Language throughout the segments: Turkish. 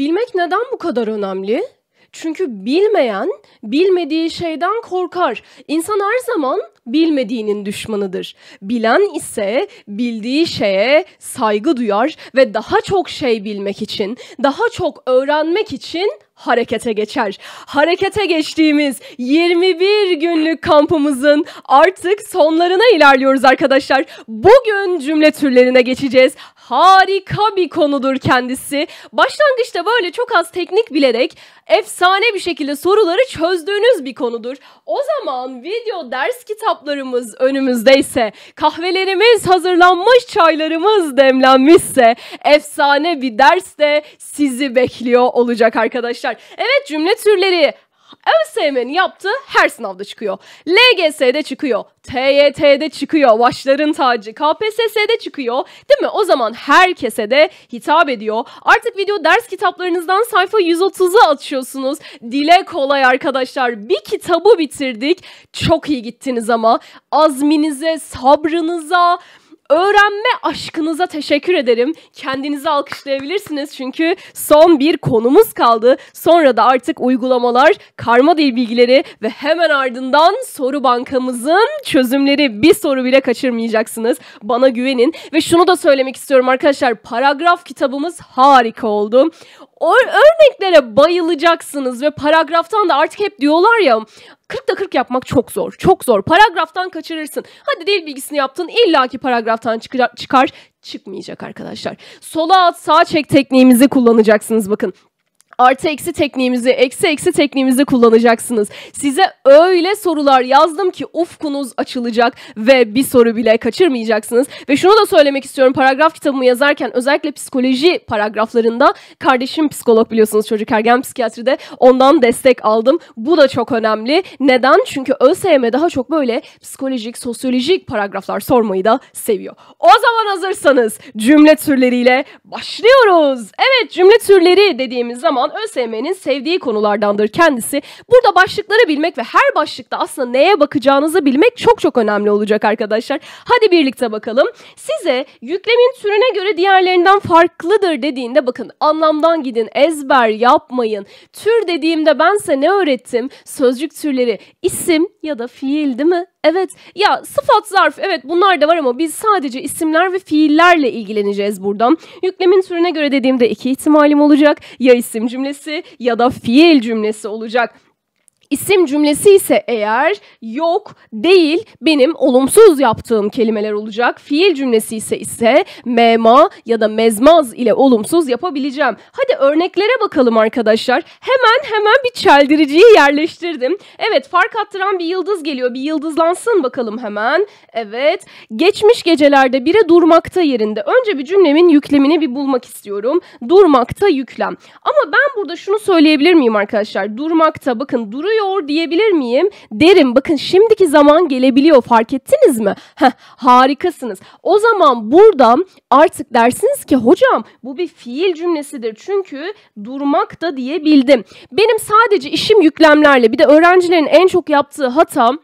Bilmek neden bu kadar önemli? Çünkü bilmeyen, bilmediği şeyden korkar. İnsan her zaman bilmediğinin düşmanıdır. Bilen ise bildiği şeye saygı duyar ve daha çok şey bilmek için, daha çok öğrenmek için harekete geçer. Harekete geçtiğimiz 21 günlük kampımızın artık sonlarına ilerliyoruz arkadaşlar. Bugün cümle türlerine geçeceğiz. Harika bir konudur kendisi. Başlangıçta böyle çok az teknik bilerek efsane bir şekilde soruları çözdüğünüz bir konudur. O zaman video ders kitaplarımız önümüzdeyse, kahvelerimiz hazırlanmış, çaylarımız demlenmişse efsane bir ders de sizi bekliyor olacak arkadaşlar. Evet, cümle türleri ÖSYM'nin yaptığı her sınavda çıkıyor. LGS'de çıkıyor, TYT'de çıkıyor, başların tacı, KPSS'de çıkıyor, değil mi? O zaman herkese de hitap ediyor. Artık video ders kitaplarınızdan sayfa 130'u açıyorsunuz. Dile kolay arkadaşlar. Bir kitabı bitirdik. Çok iyi gittiniz ama azminize, sabrınıza, öğrenme aşkınıza teşekkür ederim. Kendinizi alkışlayabilirsiniz çünkü son bir konumuz kaldı. Sonra da artık uygulamalar, karma dil bilgileri ve hemen ardından soru bankamızın çözümleri. Bir soru bile kaçırmayacaksınız. Bana güvenin. Ve şunu da söylemek istiyorum arkadaşlar. Paragraf kitabımız harika oldu. Örneklere bayılacaksınız ve paragraftan da artık hep diyorlar ya, 40'da 40 yapmak çok zor, çok zor. Paragraftan kaçırırsın. Hadi dil bilgisini yaptın, illaki paragraftan çıkar. Çıkmayacak arkadaşlar. Sola at, sağa çek tekniğimizi kullanacaksınız bakın. Artı eksi tekniğimizi, eksi eksi tekniğimizi kullanacaksınız. Size öyle sorular yazdım ki ufkunuz açılacak ve bir soru bile kaçırmayacaksınız. Ve şunu da söylemek istiyorum. Paragraf kitabımı yazarken özellikle psikoloji paragraflarında, kardeşim psikolog biliyorsunuz, çocuk ergen psikiyatride, ondan destek aldım. Bu da çok önemli. Neden? Çünkü ÖSYM daha çok böyle psikolojik, sosyolojik paragraflar sormayı da seviyor. O zaman hazırsanız cümle türleriyle başlıyoruz. Evet, cümle türleri dediğimiz zaman ÖSYM'nin sevdiği konulardandır kendisi. Burada başlıkları bilmek ve her başlıkta aslında neye bakacağınızı bilmek çok çok önemli olacak arkadaşlar. Hadi birlikte bakalım. Size yüklemin türüne göre diğerlerinden farklıdır dediğinde bakın anlamdan gidin, ezber yapmayın. Tür dediğimde ben size ne öğrettim? Sözcük türleri, isim ya da fiil, değil mi? Evet ya, sıfat, zarf, evet bunlar da var ama biz sadece isimler ve fiillerle ilgileneceğiz buradan. Yüklemin türüne göre dediğimde iki ihtimalim olacak. Ya isim cümlesi ya da fiil cümlesi olacak. İsim cümlesi ise eğer yok, değil, benim olumsuz yaptığım kelimeler olacak. Fiil cümlesi ise mema ya da mezmaz ile olumsuz yapabileceğim. Hadi örneklere bakalım arkadaşlar. Hemen bir çeldiriciyi yerleştirdim. Evet, fark attıran bir yıldız geliyor. Bir yıldızlansın bakalım hemen. Evet, geçmiş gecelerde biri durmakta yerinde. Önce bir cümlemin yüklemini bir bulmak istiyorum. Durmakta yüklem. Ama ben burada şunu söyleyebilir miyim arkadaşlar? Durmakta, bakın duruyor diyebilir miyim? Derim. Bakın şimdiki zaman gelebiliyor. Fark ettiniz mi? Heh, harikasınız. O zaman burada artık dersiniz ki hocam bu bir fiil cümlesidir. Çünkü durmak da diyebildim. Benim sadece işim yüklemlerle, bir de öğrencilerin en çok yaptığı hatam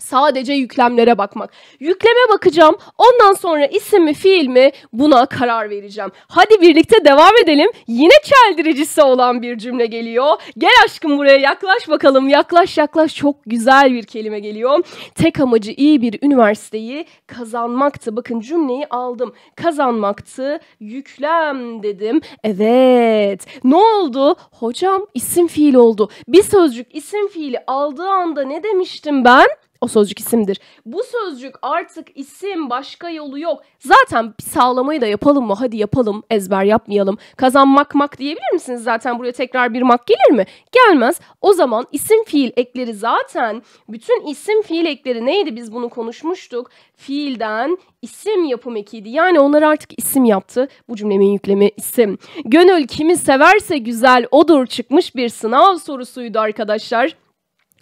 sadece yüklemlere bakmak. Yükleme bakacağım. Ondan sonra isim mi fiil mi buna karar vereceğim. Hadi birlikte devam edelim. Yine çeldiricisi olan bir cümle geliyor. Gel aşkım buraya, yaklaş bakalım. Yaklaş. Çok güzel bir kelime geliyor. Tek amacı iyi bir üniversiteyi kazanmaktı. Bakın cümleyi aldım. Kazanmaktı. Yüklem dedim. Evet. Ne oldu? Hocam isim fiil oldu. Bir sözcük isim fiili aldığı anda ne demiştim ben? O sözcük isimdir. Bu sözcük artık isim, başka yolu yok. Zaten bir sağlamayı da yapalım mı? Hadi yapalım, ezber yapmayalım. Kazanmak mak diyebilir misiniz? Zaten buraya tekrar bir mak gelir mi? Gelmez. O zaman isim fiil ekleri zaten, bütün isim fiil ekleri neydi? Biz bunu konuşmuştuk. Fiilden isim yapım ekiydi. Yani onlar artık isim yaptı. Bu cümlemin yüklemi isim. Gönül kimi severse güzel odur çıkmış bir sınav sorusuydu arkadaşlar.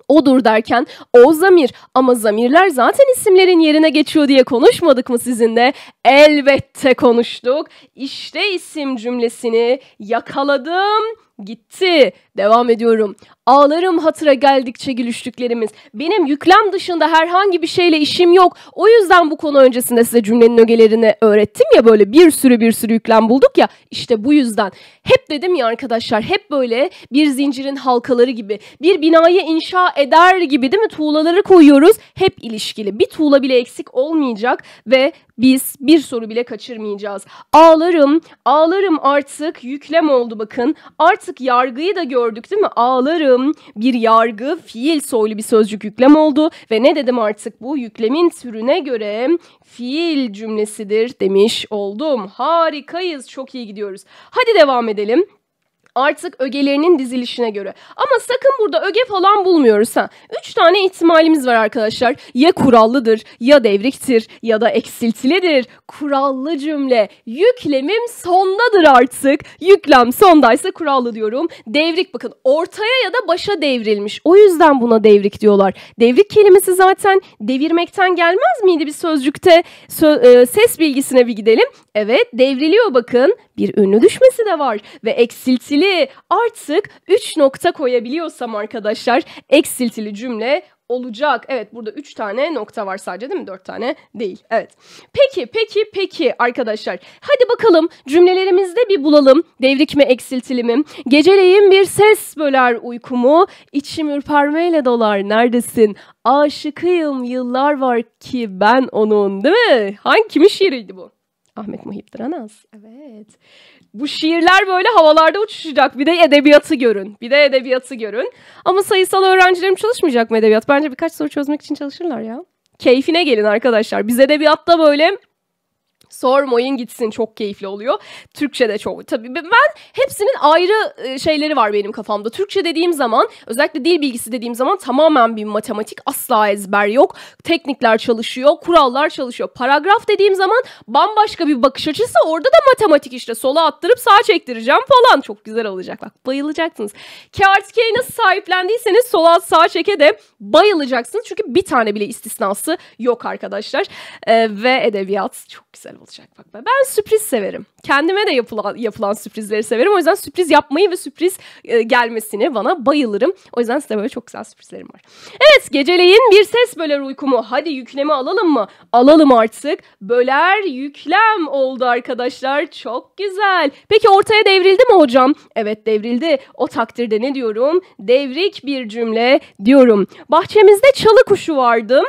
Odur derken o zamir, ama zamirler zaten isimlerin yerine geçiyor diye konuşmadık mı sizinle? Elbette konuştuk. İşte isim cümlesini yakaladım. Gitti. Devam ediyorum. Ağlarım hatıra geldikçe gülüştüklerimiz. Benim yüklem dışında herhangi bir şeyle işim yok. O yüzden bu konu öncesinde size cümlenin ögelerini öğrettim ya, böyle bir sürü yüklem bulduk ya. İşte bu yüzden. Hep dedim ya arkadaşlar, hep böyle bir zincirin halkaları gibi, bir binayı inşa eder gibi değil mi? Tuğlaları koyuyoruz. Hep ilişkili. Bir tuğla bile eksik olmayacak ve biz bir soru bile kaçırmayacağız. Ağlarım, ağlarım artık yüklem oldu bakın. Artık yargıyı da gördük değil mi? Ağlarım bir yargı, fiil soylu bir sözcük yüklem oldu. Ve ne dedim artık, bu yüklemin türüne göre fiil cümlesidir demiş oldum. Harikayız, çok iyi gidiyoruz. Hadi devam edelim. Artık ögelerinin dizilişine göre. Ama sakın burada öge falan bulmuyoruz. Ha. 3 tane ihtimalimiz var arkadaşlar. Ya kurallıdır, ya devriktir, ya da eksiltilidir. Kurallı cümle. Yüklemim sondadır artık. Yüklem sondaysa kurallı diyorum. Devrik bakın ortaya ya da başa devrilmiş. O yüzden buna devrik diyorlar. Devrik kelimesi zaten devirmekten gelmez miydi bir sözcükte? Ses bilgisine bir gidelim. Evet, devriliyor bakın. Bir ünlü düşmesi de var. Ve eksiltili. Artık 3 nokta koyabiliyorsam arkadaşlar eksiltili cümle olacak. Evet, burada 3 tane nokta var sadece değil mi? 4 tane değil. Evet. Peki arkadaşlar. Hadi bakalım cümlelerimizde bir bulalım. Devrik mi, eksiltili mi? Geceleyin bir ses böler uykumu. İçim ürpermeyle dolar. Neredesin? Aşıkıyım yıllar var ki ben onun, değil mi? Kimin şiiriydi bu? Ahmet Muhittin Anas. Evet. Bu şiirler böyle havalarda uçuşacak. Bir de edebiyatı görün. Ama sayısal öğrencilerim çalışmayacak mı edebiyat? Bence birkaç soru çözmek için çalışırlar ya. Keyfine gelin arkadaşlar. Biz edebiyatta böyle sormayın gitsin, çok keyifli oluyor. Türkçe'de çok. Tabii ben hepsinin ayrı şeyleri var benim kafamda. Türkçe dediğim zaman, özellikle dil bilgisi dediğim zaman tamamen bir matematik, asla ezber yok. Teknikler çalışıyor, kurallar çalışıyor. Paragraf dediğim zaman bambaşka bir bakış açısı, orada da matematik işte. Sola attırıp sağa çektireceğim falan. Çok güzel olacak. Bak bayılacaksınız. K artı K'yi nasıl sahiplendiyseniz sola sağa çeke de bayılacaksınız. Çünkü bir tane bile istisnası yok arkadaşlar. Ve edebiyat çok güzel olacak. Bak ben sürpriz severim. Kendime de yapılan sürprizleri severim. O yüzden sürpriz yapmayı ve sürpriz gelmesini bana bayılırım. O yüzden size böyle çok güzel sürprizlerim var. Evet, geceleyin bir ses böler uykumu. Hadi yüklemi alalım mı? Alalım artık. Böler yüklem oldu arkadaşlar. Çok güzel. Peki ortaya devrildi mi hocam? Evet, devrildi. O takdirde ne diyorum? Devrik bir cümle diyorum. Bahçemizde çalıkuşu vardı.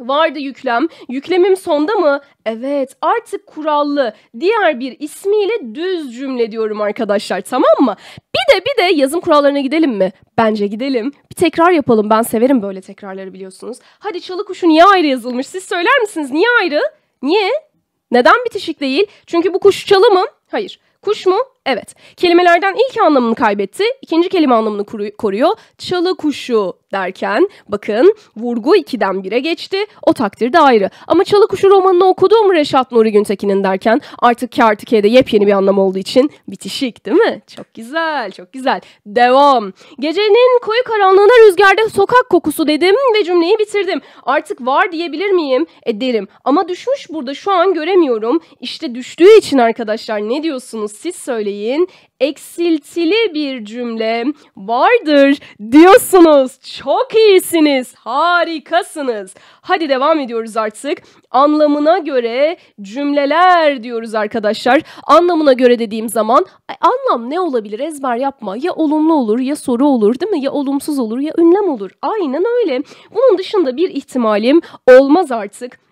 Vardı yüklem. Yüklemim sonda mı? Evet, artık kurallı, diğer bir ismiyle düz cümle diyorum arkadaşlar, tamam mı? Bir de yazım kurallarına gidelim mi? Bence gidelim. Bir tekrar yapalım. Ben severim böyle tekrarları, biliyorsunuz. Hadi çalıkuşu niye ayrı yazılmış? Siz söyler misiniz? Niye ayrı? Niye? Neden bitişik değil? Çünkü bu kuş çalı mı? Hayır. Kuş mu? Evet. Kelimelerden ilk anlamını kaybetti. İkinci kelime anlamını koruyor. Çalı kuşu derken bakın vurgu 2'den 1'e geçti. O takdirde ayrı. Ama Çalı Kuşu romanını okuduğum Reşat Nuri Güntekin'in derken artık K artı K'de yepyeni bir anlam olduğu için bitişik değil mi? Çok güzel, çok güzel. Devam. Gecenin koyu karanlığına rüzgarda sokak kokusu dedim ve cümleyi bitirdim. Artık var diyebilir miyim? Derim. Ama düşmüş burada, şu an göremiyorum. İşte düştüğü için arkadaşlar ne diyorsunuz? Siz söyleyin. Eksiltili bir cümle vardır diyorsunuz. Çok iyisiniz. Harikasınız. Hadi devam ediyoruz artık. Anlamına göre cümleler diyoruz arkadaşlar. Anlamına göre dediğim zaman anlam ne olabilir? Ezber yapma. Ya olumlu olur, ya soru olur değil mi? Ya olumsuz olur, ya ünlem olur. Aynen öyle. Bunun dışında bir ihtimalim olmaz artık.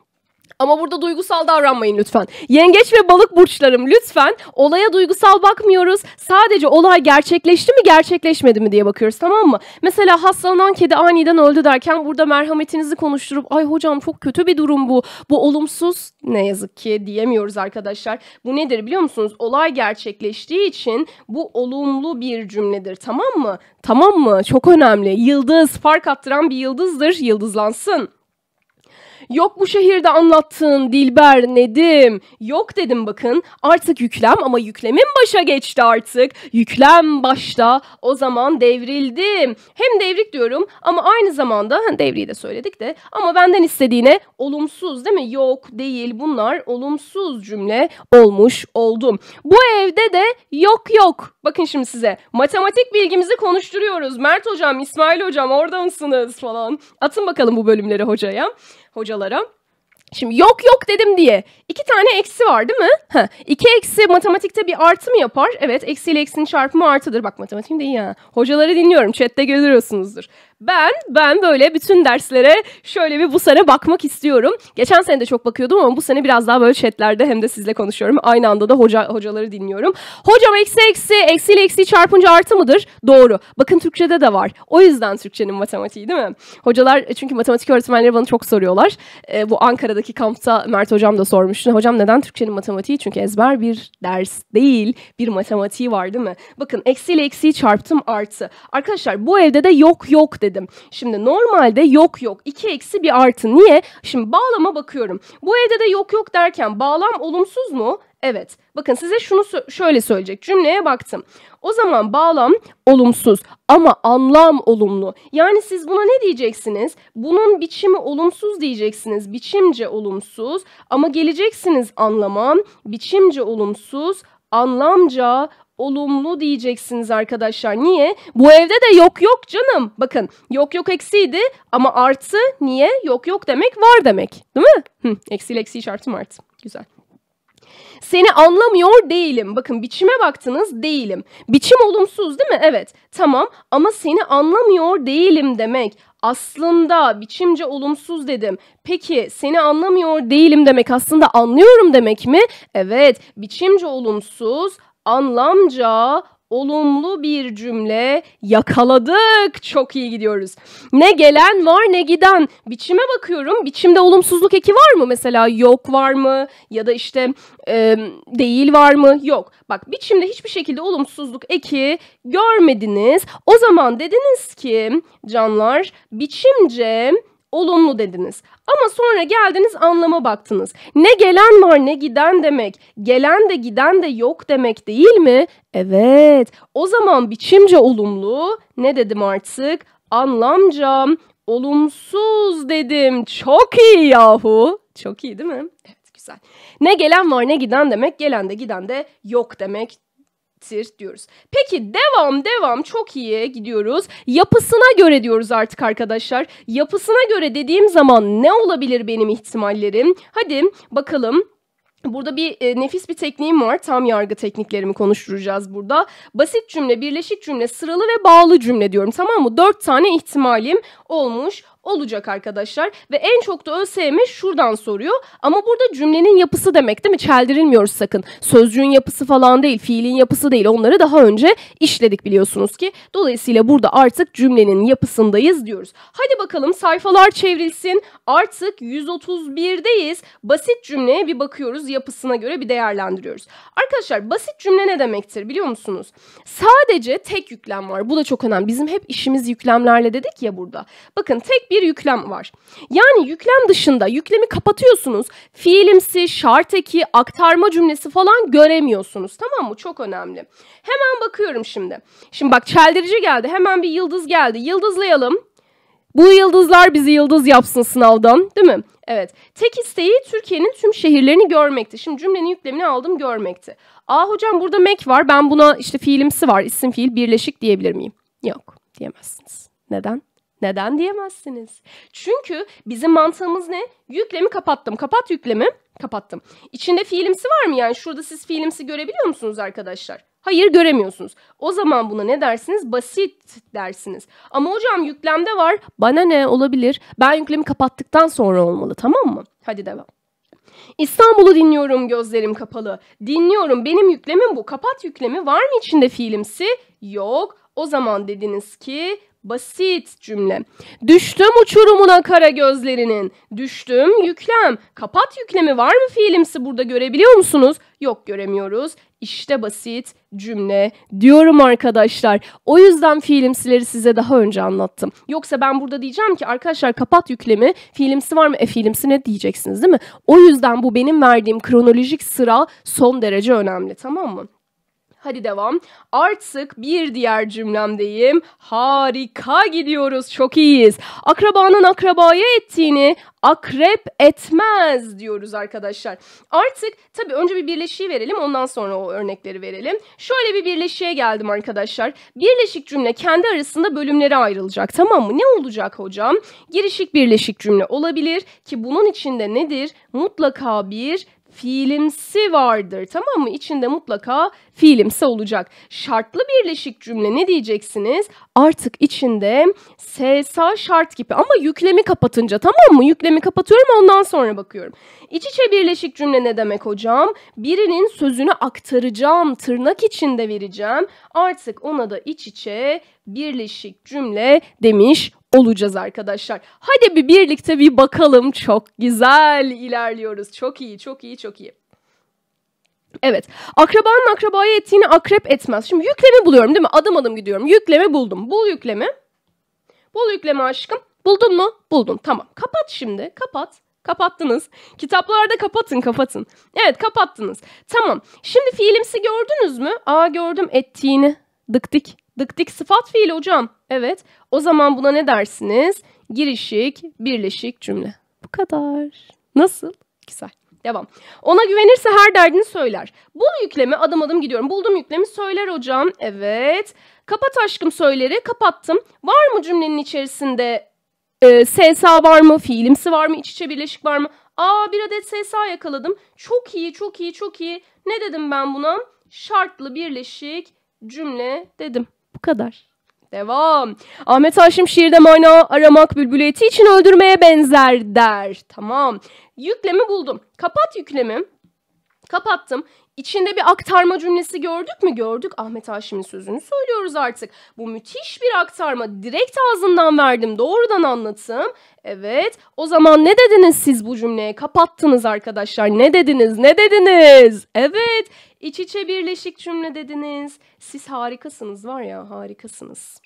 Ama burada duygusal davranmayın lütfen. Yengeç ve balık burçlarım, lütfen olaya duygusal bakmıyoruz. Sadece olay gerçekleşti mi, gerçekleşmedi mi diye bakıyoruz, tamam mı? Mesela hastalanan kedi aniden öldü derken burada merhametinizi konuşturup ay hocam çok kötü bir durum bu. Bu olumsuz ne yazık ki diyemiyoruz arkadaşlar. Bu nedir biliyor musunuz? Olay gerçekleştiği için bu olumlu bir cümledir, tamam mı? Tamam mı? Çok önemli. Yıldız, fark attıran bir yıldızdır. Yıldızlansın. Yok bu şehirde anlattığın Dilber, Nedim. Yok dedim bakın. Artık yüklem ama yüklemin başa geçti artık. Yüklem başta. O zaman devrildim. Hem devrik diyorum ama aynı zamanda hani devriyi de söyledik de ama benden istediğine olumsuz değil mi? Yok değil, bunlar olumsuz cümle olmuş oldum. Bu evde de yok yok. Bakın şimdi size matematik bilgimizi konuşturuyoruz. Mert hocam, İsmail hocam orada mısınız falan. Atın bakalım bu bölümleri hocalara. Şimdi yok yok dedim diye 2 tane eksi var değil mi? Heh, 2 eksi matematikte bir artı mı yapar? Evet, eksiyle eksinin çarpımı artıdır. Bak matematiğim de iyi ya. Hocaları dinliyorum, chatte görüyorsunuzdur. Ben böyle bütün derslere şöyle bir bu sene bakmak istiyorum. Geçen sene de çok bakıyordum ama bu sene biraz daha böyle chatlerde hem de sizle konuşuyorum. Aynı anda da hocaları dinliyorum. Hocam eksiyle eksiyi çarpınca artı mıdır? Doğru. Bakın Türkçe'de de var. O yüzden Türkçe'nin matematiği değil mi? Hocalar, çünkü matematik öğretmenleri bana çok soruyorlar. Bu Ankara'daki kampta Mert hocam da sormuştu. Hocam neden Türkçe'nin matematiği? Çünkü ezber bir ders değil, bir matematiği var değil mi? Bakın eksiyle eksiyi çarptım artı. Arkadaşlar bu evde de yok yok dedi. Şimdi normalde yok yok 2 eksi bir artı. Niye? Şimdi bağlama bakıyorum. Bu evde de yok yok derken bağlam olumsuz mu? Evet. Bakın size şunu şöyle söyleyecek. Cümleye baktım. O zaman bağlam olumsuz ama anlam olumlu. Yani siz buna ne diyeceksiniz? Bunun biçimi olumsuz diyeceksiniz. Biçimce olumsuz ama geleceksiniz anlama. Biçimce olumsuz, anlamca olumlu diyeceksiniz arkadaşlar. Niye? Bu evde de yok yok canım. Bakın yok yok eksiydi ama artı. Niye? Yok yok demek var demek. Değil mi? Eksiyle eksiyi çarptım artı. Güzel. Seni anlamıyor değilim. Bakın biçime baktınız, değilim. Biçim olumsuz değil mi? Evet. Tamam ama seni anlamıyor değilim demek. Aslında biçimce olumsuz dedim. Peki seni anlamıyor değilim demek aslında anlıyorum demek mi? Evet. Biçimce olumsuz, anlamca olumlu bir cümle. Yakaladık. Çok iyi gidiyoruz. Ne gelen var ne giden. Biçime bakıyorum. Biçimde olumsuzluk eki var mı? Mesela yok var mı? Ya da işte değil var mı? Yok. Bak biçimde hiçbir şekilde olumsuzluk eki görmediniz. O zaman dediniz ki canlar biçimce olumlu dediniz. Ama sonra geldiniz anlama baktınız. Ne gelen var ne giden demek. Gelen de giden de yok demek değil mi? Evet. O zaman biçimce olumlu ne dedim artık? Anlamca olumsuz dedim. Çok iyi yahu. Çok iyi değil mi? Evet, güzel. Ne gelen var ne giden demek. Gelen de giden de yok demek diyoruz. Peki devam çok iyi gidiyoruz. Yapısına göre diyoruz artık arkadaşlar. Yapısına göre dediğim zaman ne olabilir benim ihtimallerim? Hadi bakalım. Burada bir nefis bir tekniğim var. Tam yargı tekniklerimi konuşturacağız burada. Basit cümle, birleşik cümle, sıralı ve bağlı cümle diyorum. Tamam mı? 4 tane ihtimalim olmuş olacak arkadaşlar. Ve en çok da ÖSYM şuradan soruyor. Ama burada cümlenin yapısı demek değil mi? Çeldirilmiyoruz sakın. Sözcüğün yapısı falan değil, fiilin yapısı değil. Onları daha önce işledik biliyorsunuz ki. Dolayısıyla burada artık cümlenin yapısındayız diyoruz. Hadi bakalım sayfalar çevrilsin. Artık 131'deyiz. Basit cümleye bir bakıyoruz. Yapısına göre bir değerlendiriyoruz. Arkadaşlar basit cümle ne demektir biliyor musunuz? Sadece tek yüklem var. Bu da çok önemli. Bizim hep işimiz yüklemlerle dedik ya burada. Bakın tek bir yüklem var. Yani yüklem dışında yüklemi kapatıyorsunuz. Fiilimsi, şart eki, aktarma cümlesi falan göremiyorsunuz. Tamam mı? Çok önemli. Hemen bakıyorum şimdi. Şimdi bak çeldirici geldi. Hemen bir yıldız geldi. Yıldızlayalım. Bu yıldızlar bizi yıldız yapsın sınavdan. Değil mi? Evet. Tek isteği Türkiye'nin tüm şehirlerini görmekti. Şimdi cümlenin yüklemini aldım, görmekti. Aa hocam burada mek var. Ben buna işte fiilimsi var. İsim fiil birleşik diyebilir miyim? Yok. Diyemezsiniz. Neden? Neden diyemezsiniz? Çünkü bizim mantığımız ne? Yüklemi kapattım. Kapat yüklemi. Kapattım. İçinde fiilimsi var mı? Yani şurada siz fiilimsi görebiliyor musunuz arkadaşlar? Hayır, göremiyorsunuz. O zaman buna ne dersiniz? Basit dersiniz. Ama hocam yüklemde var. Bana ne olabilir? Ben yüklemi kapattıktan sonra olmalı, tamam mı? Hadi devam. İstanbul'u dinliyorum, gözlerim kapalı. Dinliyorum, benim yüklemim bu. Kapat yüklemi, var mı içinde fiilimsi? Yok. O zaman dediniz ki basit cümle. Düştüm uçurumuna kara gözlerinin. Düştüm yüklem. Kapat yüklemi, var mı fiilimsi burada görebiliyor musunuz? Yok, göremiyoruz. İşte basit cümle diyorum arkadaşlar. O yüzden fiilimsileri size daha önce anlattım. Yoksa ben burada diyeceğim ki arkadaşlar kapat yüklemi, fiilimsi var mı? Fiilimsi ne diyeceksiniz değil mi? O yüzden bu benim verdiğim kronolojik sıra son derece önemli, tamam mı? Hadi devam. Artık bir diğer cümlemdeyim. Harika gidiyoruz. Çok iyiyiz. Akrabanın akrabaya ettiğini akrep etmez diyoruz arkadaşlar. Artık tabii önce bir birleşiği verelim. Ondan sonra o örnekleri verelim. Şöyle bir birleşiğe geldim arkadaşlar. Birleşik cümle kendi arasında bölümlere ayrılacak. Tamam mı? Ne olacak hocam? Girişik birleşik cümle olabilir ki bunun içinde nedir? Mutlaka bir fiilimsi vardır, tamam mı? İçinde mutlaka fiilimsi olacak. Şartlı birleşik cümle ne diyeceksiniz? Artık içinde SSA şart gibi ama yüklemi kapatınca, tamam mı? Yüklemi kapatıyorum, ondan sonra bakıyorum. İç içe birleşik cümle ne demek hocam? Birinin sözünü aktaracağım, tırnak içinde vereceğim. Artık ona da iç içe birleşik cümle demiş olacağız arkadaşlar. Hadi bir birlikte bir bakalım. Çok güzel ilerliyoruz. Çok iyi, çok iyi, çok iyi. Evet. Akrabanın akrabaya ettiğini akrep etmez. Şimdi yüklemi buluyorum değil mi? Adım adım gidiyorum. Yüklemi buldum. Bul yüklemi. Bul yüklemi aşkım. Buldun mu? Buldun. Tamam. Kapat şimdi. Kapat. Kapattınız. Kitaplarda kapatın, kapatın. Evet, kapattınız. Tamam. Şimdi fiilimsi gördünüz mü? Aa, gördüm ettiğini. Dık dik. Dık dik sıfat fiili hocam. Evet. O zaman buna ne dersiniz? Girişik, birleşik cümle. Bu kadar. Nasıl? Güzel. Devam. Ona güvenirse her derdini söyler. Bul yüklemi, adım adım gidiyorum. Buldum yüklemi, söyler hocam. Evet. Kapat aşkım söyleri. Kapattım. Var mı cümlenin içerisinde SSA var mı? Fiilimsi var mı? İç içe birleşik var mı? Aa, bir adet SSA yakaladım. Çok iyi, çok iyi, çok iyi. Ne dedim ben buna? Şartlı birleşik cümle dedim. Bu kadar. Devam. Ahmet Haşim şiirde mana aramak bülbülü eti için öldürmeye benzer der. Tamam. Yüklemi buldum. Kapat yüklemi. Kapattım. İçinde bir aktarma cümlesi gördük mü? Gördük. Ahmet Haşim'in sözünü söylüyoruz artık. Bu müthiş bir aktarma. Direkt ağzından verdim. Doğrudan anlatım. Evet. O zaman ne dediniz siz bu cümleye? Kapattınız arkadaşlar. Ne dediniz? Ne dediniz? Evet. İç içe birleşik cümle dediniz. Siz harikasınız var ya, harikasınız.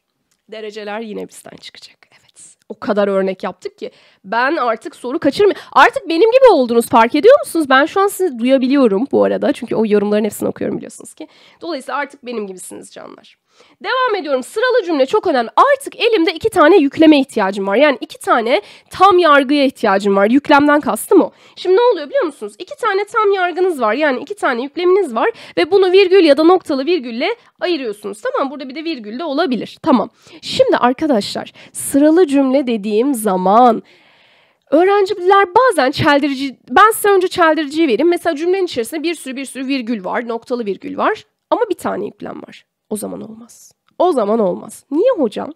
Dereceler yine bizden çıkacak. Evet. O kadar örnek yaptık ki ben artık soru kaçırmıyorum. Artık benim gibi oldunuz, fark ediyor musunuz? Ben şu an sizi duyabiliyorum bu arada. Çünkü o yorumların hepsini okuyorum biliyorsunuz ki. Dolayısıyla artık benim gibisiniz canlar. Devam ediyorum. Sıralı cümle çok önemli. Artık elimde 2 tane yükleme ihtiyacım var. Yani 2 tane tam yargıya ihtiyacım var. Yüklemden kastım o. Şimdi ne oluyor biliyor musunuz? 2 tane tam yargınız var. Yani 2 tane yükleminiz var. Ve bunu virgül ya da noktalı virgülle ayırıyorsunuz. Tamam, burada bir de virgül de olabilir. Tamam. Şimdi arkadaşlar sıralı cümle dediğim zaman... Öğrenciler bazen çeldirici... Ben size önce çeldiriciyi vereyim. Mesela cümlenin içerisinde bir sürü virgül var. Noktalı virgül var. Ama 1 tane yüklem var. O zaman olmaz. O zaman olmaz. Niye hocam?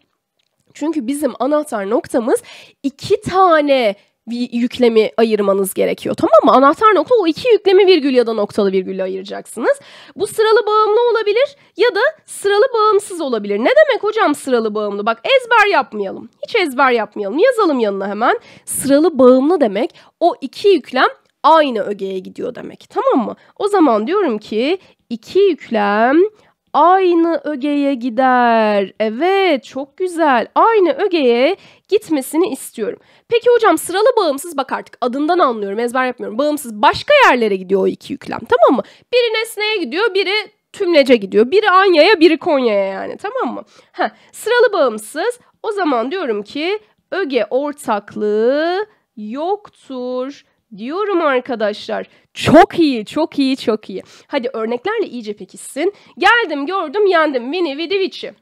Çünkü bizim anahtar noktamız 2 tane yüklemi ayırmanız gerekiyor. Tamam mı? Anahtar nokta o 2 yüklemi virgül ya da noktalı virgülle ayıracaksınız. Bu sıralı bağımlı olabilir ya da sıralı bağımsız olabilir. Ne demek hocam sıralı bağımlı? Bak ezber yapmayalım. Hiç ezber yapmayalım. Yazalım yanına hemen. Sıralı bağımlı demek o 2 yüklem aynı ögeye gidiyor demek. Tamam mı? O zaman diyorum ki 2 yüklem aynı ögeye gider. Evet, çok güzel. Aynı ögeye gitmesini istiyorum. Peki hocam sıralı bağımsız, bak artık adından anlıyorum, ezber yapmıyorum. Bağımsız başka yerlere gidiyor o 2 yüklem, tamam mı? Biri nesneye gidiyor, biri tümlece gidiyor. Biri Anya'ya, biri Konya'ya yani, tamam mı? Heh, sıralı bağımsız. O zaman diyorum ki öge ortaklığı yoktur diyorum arkadaşlar. Çok iyi, çok iyi, çok iyi. Hadi örneklerle iyice pekişsin. Geldim, gördüm, yendim. Vini, vidi, vici.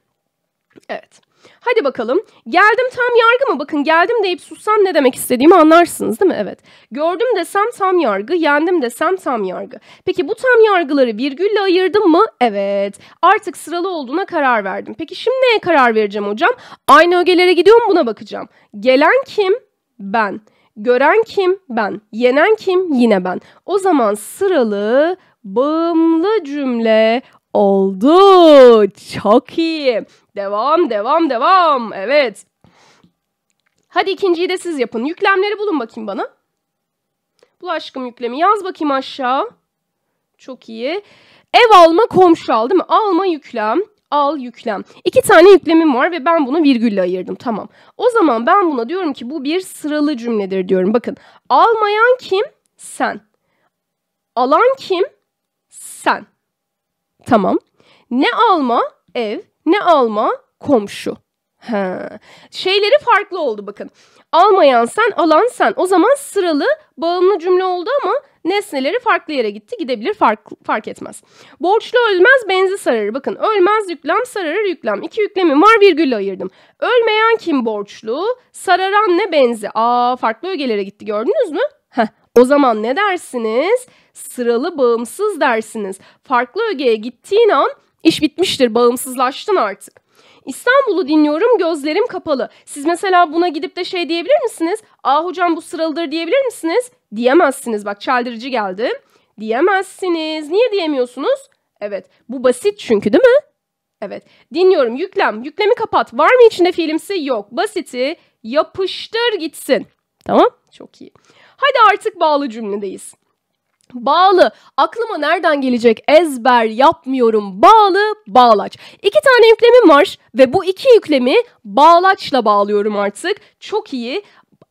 Evet. Hadi bakalım. Geldim tam yargı mı? Bakın geldim deyip sussam ne demek istediğimi anlarsınız değil mi? Evet. Gördüm desem tam yargı, yendim desem tam yargı. Peki bu tam yargıları virgülle ayırdım mı? Evet. Artık sıralı olduğuna karar verdim. Peki şimdi neye karar vereceğim hocam? Aynı ögelere gidiyor mu, buna bakacağım. Gelen kim? Ben. Gören kim? Ben. Yenen kim? Yine ben. O zaman sıralı bağımlı cümle oldu. Çok iyi. Devam, devam, devam. Evet. Hadi ikinciyi de siz yapın. Yüklemleri bulun bakayım bana. Bul aşkım yüklemi. Yaz bakayım aşağı. Çok iyi. Ev alma, komşu al, değil mi? Alma, yüklem. Al, yüklem. İki tane yüklemim var ve ben bunu virgülle ayırdım. Tamam. O zaman ben buna diyorum ki bu bir sıralı cümledir diyorum. Bakın. Almayan kim? Sen. Alan kim? Sen. Tamam. Ne alma? Ev. Ne alma? Komşu. Ha. Şeyleri farklı oldu bakın. Almayan sen, alan sen. O zaman sıralı, bağımlı cümle oldu ama nesneleri farklı yere gitti. Gidebilir, fark etmez. Borçlu ölmez, benzi sararır. Bakın ölmez yüklem, sararır yüklem. İki yüklemim var, virgülle ayırdım. Ölmeyen kim borçlu? Sararan ne, benzi? Aa, farklı ögelere gitti, gördünüz mü? Heh. O zaman ne dersiniz? Sıralı bağımsız dersiniz. Farklı ögeye gittiğin an iş bitmiştir. Bağımsızlaştın artık. İstanbul'u dinliyorum, gözlerim kapalı. Siz mesela buna gidip de şey diyebilir misiniz? Aa hocam bu sıralıdır diyebilir misiniz? Diyemezsiniz. Bak çeldirici geldi. Diyemezsiniz. Niye diyemiyorsunuz? Evet. Bu basit çünkü, değil mi? Evet. Dinliyorum. Yüklem. Yüklemi kapat. Var mı içinde fiilimsi? Yok. Basiti yapıştır gitsin. Tamam. Çok iyi. Hadi artık bağlı cümledeyiz. Bağlı. Aklıma nereden gelecek? Ezber yapmıyorum. Bağlı, bağlaç. İki tane yüklemim var ve bu iki yüklemi bağlaçla bağlıyorum artık. Çok iyi.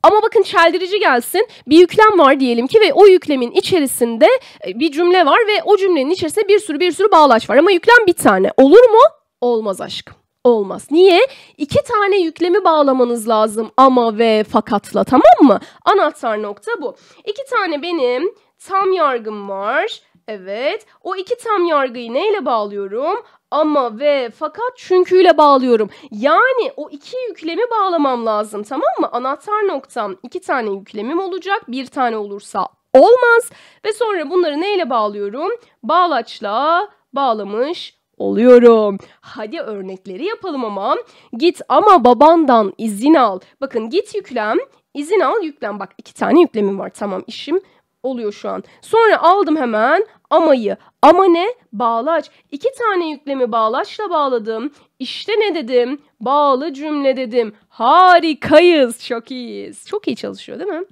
Ama bakın çeldirici gelsin. Bir yüklem var diyelim ki ve o yüklemin içerisinde bir cümle var ve o cümlenin içerisinde bir sürü bağlaç var. Ama yüklem bir tane. Olur mu? Olmaz aşkım. Olmaz. Niye? İki tane yüklemi bağlamanız lazım ama ve fakatla, tamam mı? Anahtar nokta bu. İki tane benim tam yargım var. Evet. O iki tam yargıyı neyle bağlıyorum? Ama ve fakat çünküyle bağlıyorum. Yani o iki yüklemi bağlamam lazım, tamam mı? Anahtar noktam iki tane yüklemim olacak. Bir tane olursa olmaz. Ve sonra bunları neyle bağlıyorum? Bağlaçla bağlamış oluyorum. Hadi örnekleri yapalım ama. Git ama babandan izin al. Bakın git yüklem, izin al yüklem. Bak iki tane yüklemim var. Tamam, işim oluyor şu an. Sonra aldım hemen amayı. Ama ne? Bağlaç. İki tane yüklemi bağlaçla bağladım. İşte ne dedim? Bağlı cümle dedim. Harikayız. Çok iyiyiz. Çok iyi çalışıyor, değil mi?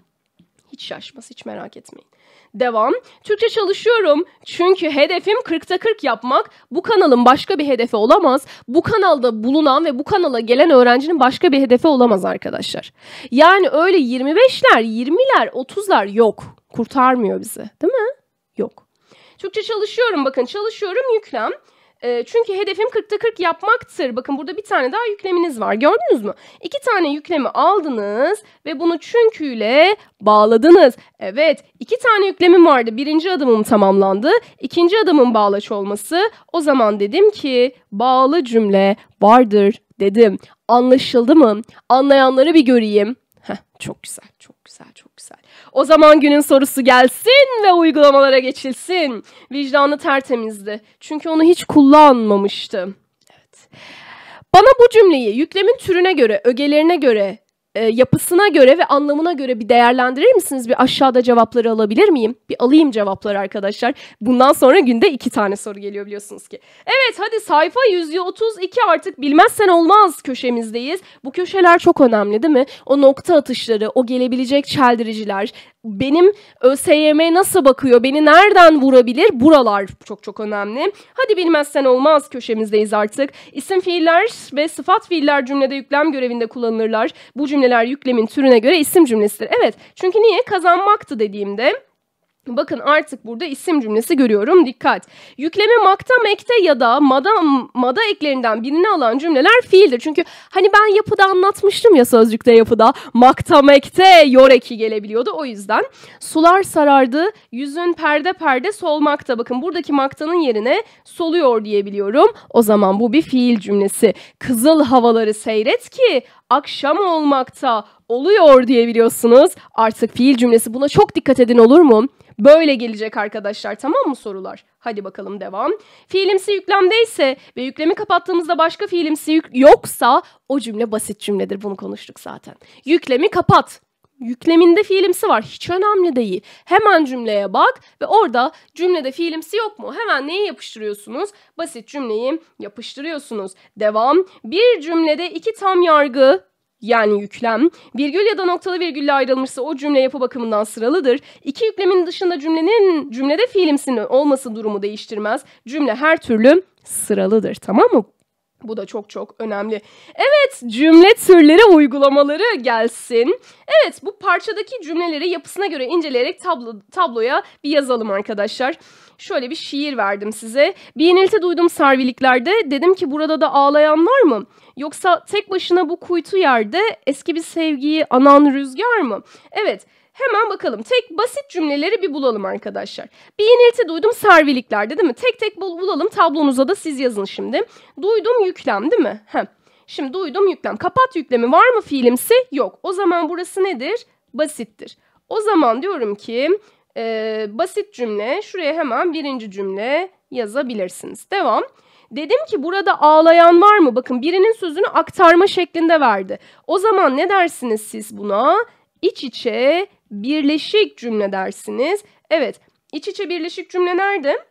Hiç şaşmaz. Hiç merak etmeyin. Devam. Türkçe çalışıyorum. Çünkü hedefim 40'ta 40 yapmak. Bu kanalın başka bir hedefi olamaz. Bu kanalda bulunan ve bu kanala gelen öğrencinin başka bir hedefi olamaz arkadaşlar. Yani öyle 25'ler, 20'ler, 30'lar yok. Kurtarmıyor bizi, değil mi? Yok. Türkçe çalışıyorum. Bakın çalışıyorum yüklem. Çünkü hedefim 40'ta 40 yapmaktır. Bakın burada bir tane daha yükleminiz var. Gördünüz mü? İki tane yüklemi aldınız ve bunu çünküyle bağladınız. Evet. İki tane yüklemim vardı. Birinci adımım tamamlandı. İkinci adımın bağlaç olması. O zaman dedim ki bağlı cümle vardır dedim. Anlaşıldı mı? Anlayanları bir göreyim. Heh, çok güzel. Çok güzel. Çok güzel. O zaman günün sorusu gelsin ve uygulamalara geçilsin. Vicdanı tertemizdi. Çünkü onu hiç kullanmamıştı. Evet. Bana bu cümleyi yüklemin türüne göre, ögelerine göre, yapısına göre ve anlamına göre bir değerlendirir misiniz? Bir aşağıda cevapları alabilir miyim? Bir alayım cevapları arkadaşlar. Bundan sonra günde 2 tane soru geliyor biliyorsunuz ki. Evet, hadi sayfa 132 artık bilmezsen olmaz köşemizdeyiz. Bu köşeler çok önemli, değil mi? O nokta atışları, o gelebilecek çeldiriciler, benim ÖSYM nasıl bakıyor, beni nereden vurabilir? Buralar çok çok önemli. Hadi bilmezsen olmaz köşemizdeyiz artık. İsim fiiller ve sıfat fiiller cümlede yüklem görevinde kullanılırlar. Bu cümleler yüklemin türüne göre isim cümlesidir. Evet, çünkü niye? Kazanmaktı dediğimde. Bakın artık burada isim cümlesi görüyorum. Dikkat. Yükleme makta, mekte ya da mada eklerinden birini alan cümleler fiildir. Çünkü hani ben yapıda anlatmıştım ya, sözcükte yapıda makta, mekte, yoreki gelebiliyordu. O yüzden sular sarardı, yüzün perde perde solmakta. Bakın buradaki maktanın yerine soluyor diyebiliyorum. O zaman bu bir fiil cümlesi. Kızıl havaları seyret ki akşam olmakta oluyor diyebiliyorsunuz. Artık fiil cümlesi. Buna çok dikkat edin, olur mu? Böyle gelecek arkadaşlar, tamam mı sorular? Hadi bakalım devam. Fiilimsi yüklemdeyse ve yüklemi kapattığımızda başka fiilimsi yoksa o cümle basit cümledir. Bunu konuştuk zaten. Yüklemi kapat. Yükleminde fiilimsi var. Hiç önemli değil. Hemen cümleye bak ve orada cümlede fiilimsi yok mu? Hemen neyi yapıştırıyorsunuz? Basit cümleyi yapıştırıyorsunuz. Devam. Bir cümlede iki tam yargı yani yüklem, virgül ya da noktalı virgülle ayrılmışsa o cümle yapı bakımından sıralıdır. İki yüklemin dışında cümlede fiilimsinin olması durumu değiştirmez. Cümle her türlü sıralıdır, tamam mı? Bu da çok çok önemli. Evet, cümle türleri uygulamaları gelsin. Evet, bu parçadaki cümleleri yapısına göre inceleyerek tabloya bir yazalım arkadaşlar. Şöyle bir şiir verdim size. Bir yenilti duydum sarviliklerde. Dedim ki burada da ağlayan var mı? Yoksa tek başına bu kuytu yerde eski bir sevgiyi anan rüzgar mı? Evet. Hemen bakalım. Tek basit cümleleri bir bulalım arkadaşlar. Bir yenilti duydum serviliklerde, değil mi? Tek tek bulalım. Tablonuza da siz yazın şimdi. Duydum yüklem, değil mi? Heh. Şimdi duydum yüklem. Kapat yüklemi var mı fiilimsi? Yok. O zaman burası nedir? Basittir. O zaman diyorum ki basit cümle. Şuraya hemen birinci cümle yazabilirsiniz. Devam. Dedim ki burada ağlayan var mı? Bakın birinin sözünü aktarma şeklinde verdi. O zaman ne dersiniz siz buna? İç içe birleşik cümle dersiniz. Evet, iç içe birleşik cümle nerede?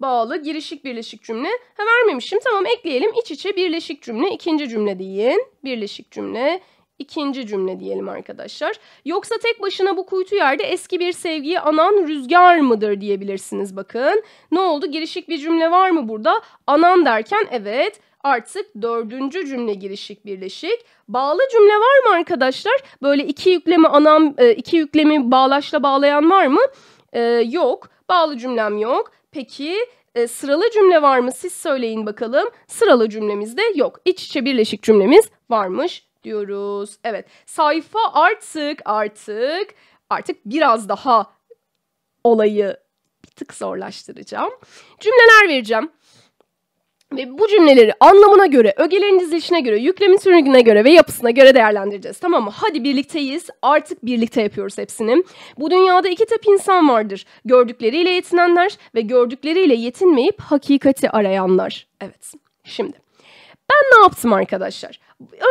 Bağlı, girişik, birleşik cümle. Ha, vermemişim. Tamam, ekleyelim. İç içe birleşik cümle, ikinci cümle deyin. Birleşik cümle, ikinci cümle diyelim arkadaşlar. Yoksa tek başına bu kuytu yerde eski bir sevgiyi anan rüzgar mıdır diyebilirsiniz bakın. Ne oldu? Girişik bir cümle var mı burada? Anan derken evet. Artık dördüncü cümle girişik birleşik. Bağlı cümle var mı arkadaşlar? Böyle iki yüklemi bağlaçla bağlayan var mı? Yok. Bağlı cümlem yok. Peki sıralı cümle var mı? Siz söyleyin bakalım. Sıralı cümlemizde yok. İç içe birleşik cümlemiz varmış diyoruz. Evet. Sayfa artık biraz daha olayı bir tık zorlaştıracağım. Cümleler vereceğim. Ve bu cümleleri anlamına göre, ögelerin dizilişine göre, yüklemin türüne göre ve yapısına göre değerlendireceğiz. Tamam mı? Hadi birlikteyiz. Artık birlikte yapıyoruz hepsini. Bu dünyada iki tip insan vardır. Gördükleriyle yetinenler ve gördükleriyle yetinmeyip hakikati arayanlar. Evet. Şimdi. Ben ne yaptım arkadaşlar?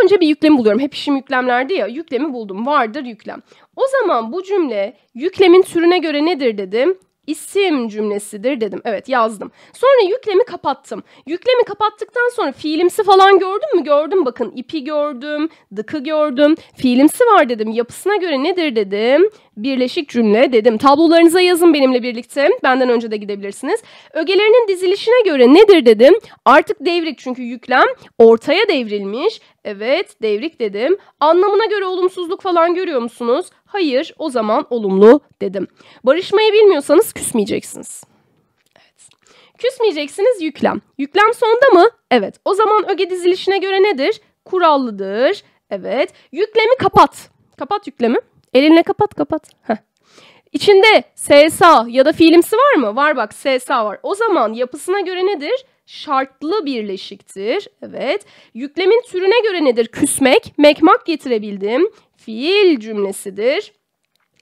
Önce bir yüklemi buluyorum. Hep işim yüklemlerdi ya. Yüklemi buldum. Vardır yüklem. O zaman bu cümle yüklemin türüne göre nedir dedim. İsim cümlesidir dedim. Evet, yazdım. Sonra yüklemi kapattım. Yüklemi kapattıktan sonra fiilimsi falan gördüm mü? Gördüm bakın. İpi gördüm. Dıkı gördüm. Fiilimsi var dedim. Yapısına göre nedir dedim. Birleşik cümle dedim. Tablolarınıza yazın benimle birlikte. Benden önce de gidebilirsiniz. Ögelerinin dizilişine göre nedir dedim. Artık devrik, çünkü yüklem ortaya devrilmiş. Evet, devrik dedim. Anlamına göre olumsuzluk falan görüyor musunuz? Hayır, o zaman olumlu dedim. Barışmayı bilmiyorsanız küsmeyeceksiniz. Evet. Küsmeyeceksiniz yüklem. Yüklem sonda mı? Evet. O zaman öge dizilişine göre nedir? Kurallıdır. Evet. Yüklemi kapat. Kapat yüklemi. Elinle kapat. Heh. İçinde SSA ya da fiilimsi var mı? Var bak, SSA var. O zaman yapısına göre nedir? Şartlı birleşiktir. Evet. Yüklemin türüne göre nedir? Küsmek. Mekmak getirebildim. Fiil cümlesidir.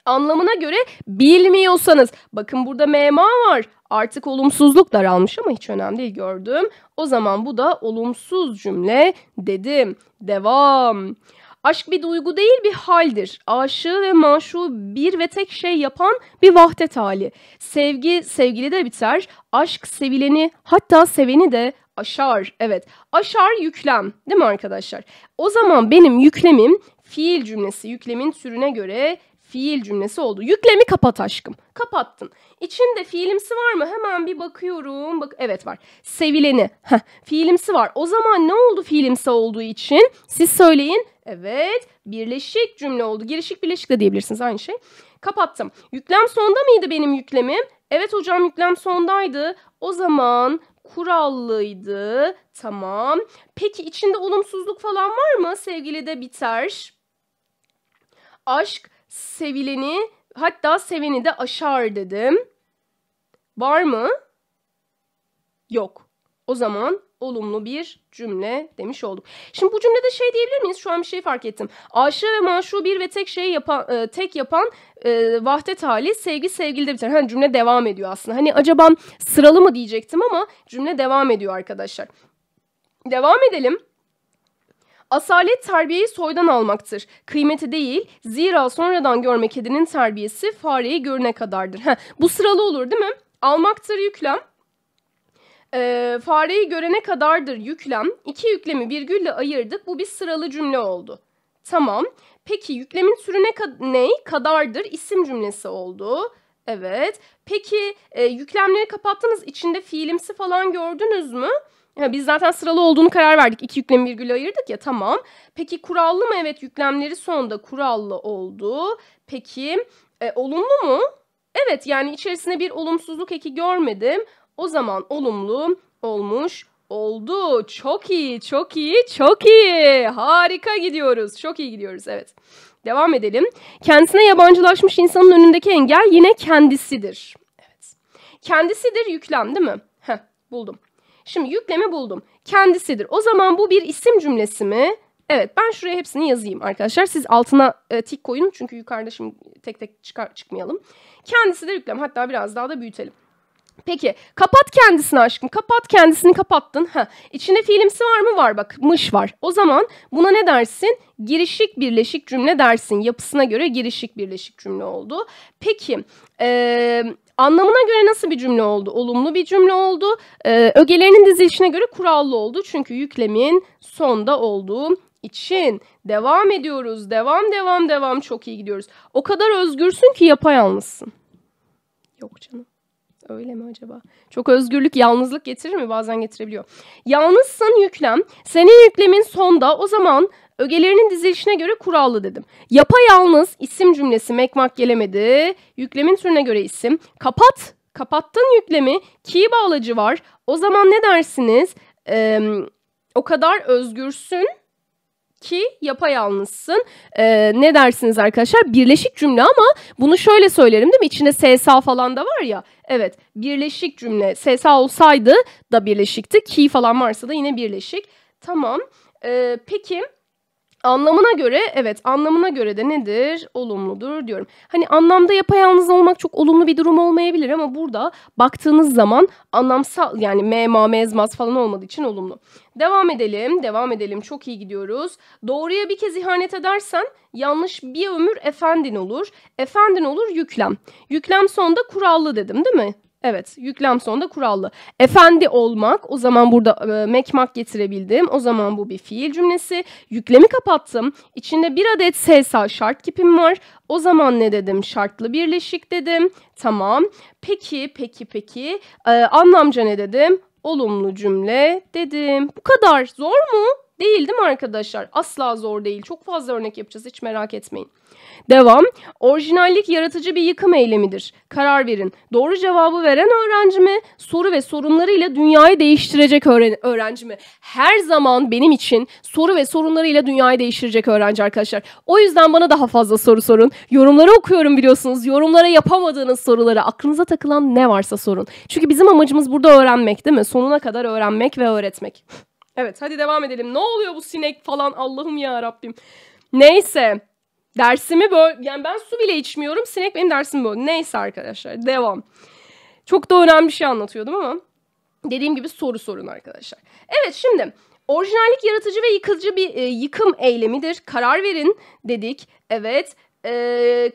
Anlamına göre bilmiyorsanız. Bakın burada mema var. Artık olumsuzluklar almış ama hiç önemli değil, gördüm. O zaman bu da olumsuz cümle dedim. Devam. Aşk bir duygu değil, bir haldir. Aşığı ve maşuğu bir ve tek şey yapan bir vahdet hali. Sevgi sevgili de biter. Aşk sevileni, hatta seveni de aşar. Evet, aşar yüklem, değil mi arkadaşlar? O zaman benim yüklemim fiil cümlesi. Yüklemin türüne göre fiil cümlesi oldu. Yüklemi kapat aşkım. Kapattın. İçinde fiilimsi var mı? Hemen bir bakıyorum. Bak, evet var. Sevileni. Heh, fiilimsi var. O zaman ne oldu fiilimsi olduğu için? Siz söyleyin. Evet, birleşik cümle oldu. Girişik birleşik de diyebilirsiniz, aynı şey. Kapattım. Yüklem sonda mıydı benim yüklemim? Evet hocam, yüklem sondaydı. O zaman kurallıydı. Tamam. Peki içinde olumsuzluk falan var mı? Sevgili de biter. Aşk sevileni, hatta seveni de aşar dedim. Var mı? Yok. O zaman olumlu bir cümle demiş olduk. Şimdi bu cümlede şey diyebilir miyiz? Şu an bir şey fark ettim. Aşığı ve maşuğu bir ve tek şey yapan, vahdet hali, sevgi sevgilide biter. Hani cümle devam ediyor aslında. Hani acaba sıralı mı diyecektim ama cümle devam ediyor arkadaşlar. Devam edelim. Asalet terbiyeyi soydan almaktır. Kıymeti değil, zira sonradan görme kedinin terbiyesi fareyi görüne kadardır. Bu sıralı olur değil mi? Almaktır yüklem. Fareyi görene kadardır yüklem. İki yüklemi virgülle ayırdık. Bu bir sıralı cümle oldu. Tamam. Peki yüklemin türü ne? Kadardır isim cümlesi oldu. Evet. Peki yüklemleri kapattınız. İçinde fiilimsi falan gördünüz mü? Ya, biz zaten sıralı olduğunu karar verdik. İki yüklemi virgülle ayırdık ya, tamam. Peki kurallı mı? Evet, yüklemleri sonunda kurallı oldu. Peki olumlu mu? Evet, yani içerisine bir olumsuzluk eki görmedim. O zaman olumlu olmuş oldu. Çok iyi, çok iyi, çok iyi. Harika gidiyoruz. Çok iyi gidiyoruz, evet. Devam edelim. Kendisine yabancılaşmış insanın önündeki engel yine kendisidir. Evet. Kendisidir yüklem değil mi? Heh, buldum. Şimdi yüklemi buldum. Kendisidir. O zaman bu bir isim cümlesi mi? Evet, ben şuraya hepsini yazayım arkadaşlar. Siz altına tik koyun çünkü yukarıda şimdi tek tek çıkmayalım. Kendisidir yüklem. Hatta biraz daha da büyütelim. Peki kapat kendisini aşkım. Kapat kendisini, kapattın. Ha, içinde fiilimsi var mı? Var bak. Mış var. O zaman buna ne dersin? Girişik birleşik cümle dersin. Yapısına göre girişik birleşik cümle oldu. Peki anlamına göre nasıl bir cümle oldu? Olumlu bir cümle oldu. Ögelerinin dizilişine göre kurallı oldu. Çünkü yüklemin sonda olduğu için. Devam ediyoruz. Devam. Çok iyi gidiyoruz. O kadar özgürsün ki yapayalnızsın. Yok canım. Öyle mi acaba? Çok özgürlük yalnızlık getirir mi? Bazen getirebiliyor. Yalnızsın yüklem. Senin yüklemin sonda. O zaman ögelerinin dizilişine göre kurallı dedim. Yapayalnız isim cümlesi mekmak gelemedi. Yüklemin türüne göre isim. Kapat. Kapattın yüklemi. Ki bağlacı var. O zaman ne dersiniz? O kadar özgürsün ki yapayalnızsın. Ne dersiniz arkadaşlar? Birleşik cümle ama bunu şöyle söylerim değil mi? İçinde SSA falan da var ya. Evet, birleşik cümle. SSA olsaydı da birleşikti. Ki falan varsa da yine birleşik. Tamam. Peki anlamına göre, evet anlamına göre de nedir? Olumludur diyorum. Hani anlamda yapayalnız olmak çok olumlu bir durum olmayabilir ama burada baktığınız zaman anlamsal, yani mema, mezmaz falan olmadığı için olumlu. Devam edelim. Çok iyi gidiyoruz. Doğruya bir kez ihanet edersen yanlış bir ömür efendin olur. Efendin olur yüklem. Yüklem sonunda kurallı dedim değil mi? Evet, yüklem sonunda kurallı. Efendi olmak, o zaman burada mekmak getirebildim. O zaman bu bir fiil cümlesi. Yüklemi kapattım. İçinde bir adet SSA şart kipim var. O zaman ne dedim? Şartlı birleşik dedim. Tamam. Peki. Anlamca ne dedim? Olumlu cümle dedim. Bu kadar. Zor mu? Değil değil mi arkadaşlar? Asla zor değil. Çok fazla örnek yapacağız. Hiç merak etmeyin. Devam. Orijinallik yaratıcı bir yıkım eylemidir. Karar verin. Doğru cevabı veren öğrenci mi? Soru ve sorunlarıyla dünyayı değiştirecek öğrenci mi? Her zaman benim için soru ve sorunlarıyla dünyayı değiştirecek öğrenci arkadaşlar. O yüzden bana daha fazla soru sorun. Yorumları okuyorum biliyorsunuz. Yorumlara yapamadığınız soruları, aklınıza takılan ne varsa sorun. Çünkü bizim amacımız burada öğrenmek değil mi? Sonuna kadar öğrenmek ve öğretmek. Evet, hadi devam edelim. Ne oluyor bu sinek falan? Allah'ım ya Rabbim. Neyse. Dersimi böyle, yani ben su bile içmiyorum. Sinek benim dersimi böyle. Neyse arkadaşlar, devam. Çok da önemli bir şey anlatıyordum ama dediğim gibi soru sorun arkadaşlar. Evet, şimdi orijinallik yaratıcı ve yıkıcı bir yıkım eylemidir. Karar verin dedik. Evet,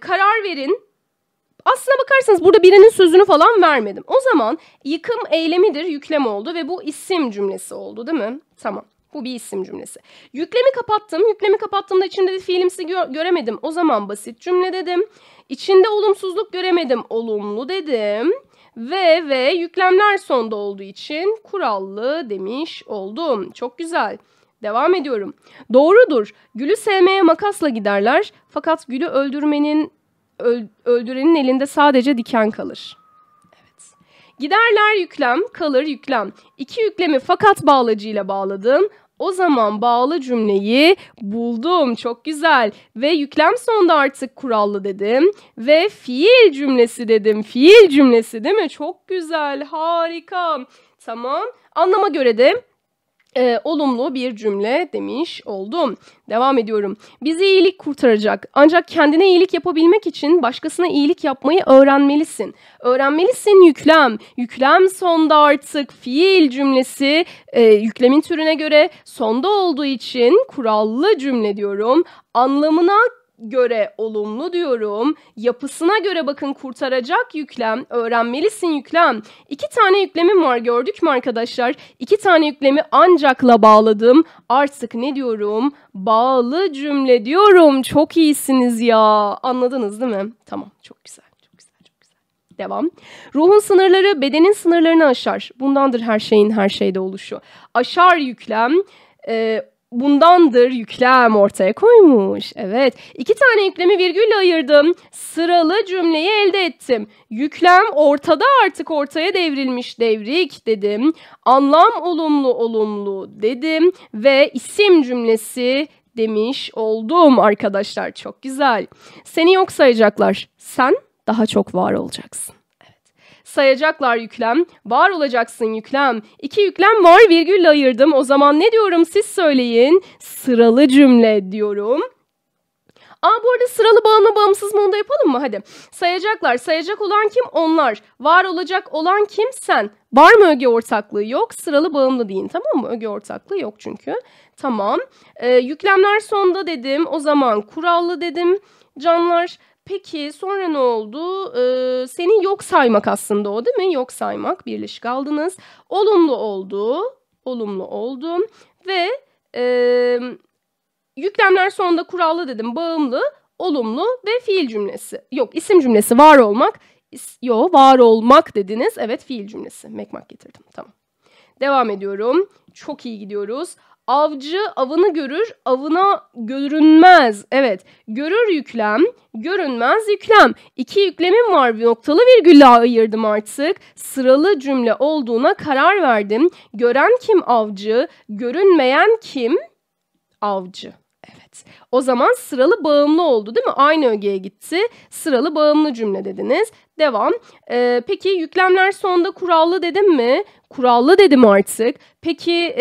karar verin. Aslına bakarsanız burada birinin sözünü falan vermedim. O zaman yıkım eylemidir yüklem oldu ve bu isim cümlesi oldu değil mi? Tamam. Bu bir isim cümlesi. Yüklemi kapattım. Yüklemi kapattığımda içinde de fiilimsi göremedim. O zaman basit cümle dedim. İçinde olumsuzluk göremedim. Olumlu dedim. Ve yüklemler sonda olduğu için kurallı demiş oldum. Çok güzel. Devam ediyorum. Doğrudur. Gülü sevmeye makasla giderler. Fakat gülü öldürenin elinde sadece diken kalır. Evet. Giderler yüklem, kalır yüklem. İki yüklemi fakat bağlacıyla bağladım. O zaman bağlı cümleyi buldum. Çok güzel. Ve yüklem sonunda artık kurallı dedim. Ve fiil cümlesi dedim. Fiil cümlesi değil mi? Çok güzel. Harika. Tamam. Anlama göre de olumlu bir cümle demiş oldum. Devam ediyorum. Bizi iyilik kurtaracak. Ancak kendine iyilik yapabilmek için başkasına iyilik yapmayı öğrenmelisin. Öğrenmelisin yüklem. Yüklem sonda artık fiil cümlesi. Yüklemin türüne göre sonda olduğu için kurallı cümle diyorum. Anlamına göre olumlu diyorum. Yapısına göre bakın kurtaracak yüklem, öğrenmelisin yüklem. 2 tane yüklemim var, gördük mü arkadaşlar? 2 tane yüklemi ancakla bağladım. Artık ne diyorum? Bağlı cümle diyorum. Çok iyisiniz ya. Anladınız değil mi? Tamam, çok güzel. Devam. Ruhun sınırları bedenin sınırlarını aşar. Bundandır her şeyin her şeyde oluşu. Aşar yüklem. Bundandır yüklem ortaya koymuş. Evet. 2 tane yüklemi virgülle ayırdım. Sıralı cümleyi elde ettim. Yüklem ortada, artık ortaya devrilmiş, devrik dedim. Anlam olumlu olumlu dedim. Ve isim cümlesi demiş oldum arkadaşlar. Çok güzel. Seni yok sayacaklar. Sen daha çok var olacaksın. Evet. Sayacaklar yüklem. Var olacaksın yüklem. 2 yüklem var, virgülle ayırdım. O zaman ne diyorum, siz söyleyin. Sıralı cümle diyorum. Bu arada sıralı bağımlı mı bağımsız mı onu da yapalım mı? Hadi. Sayacaklar. Sayacak olan kim? Onlar. Var olacak olan kim? Sen. Var mı öge ortaklığı? Yok. Sıralı bağımlı deyin, tamam mı? Öge ortaklığı yok çünkü. Tamam. Yüklemler sonda dedim. O zaman kurallı dedim. Canlar. Peki sonra ne oldu? Seni yok saymak aslında o değil mi? Yok saymak, birleşik aldınız. Olumlu oldu. Olumlu oldum. Ve yüklemler sonunda kurallı dedim. Bağımlı, olumlu ve fiil cümlesi. Yok, isim cümlesi var olmak. Var olmak dediniz. Evet, fiil cümlesi. Mekmak getirdim. Tamam. Devam ediyorum. Çok iyi gidiyoruz. Avcı avını görür, avına görünmez. Evet, görür yüklem, görünmez yüklem. 2 yüklemim var, noktalı virgülle ayırdım artık. Sıralı cümle olduğuna karar verdim. Gören kim? Avcı. Görünmeyen kim? Avcı. Evet, o zaman sıralı bağımlı oldu değil mi? Aynı ögeye gitti. Sıralı bağımlı cümle dediniz. Devam. Peki yüklemler sonunda kurallı dedim mi? Kurallı dedim artık. Peki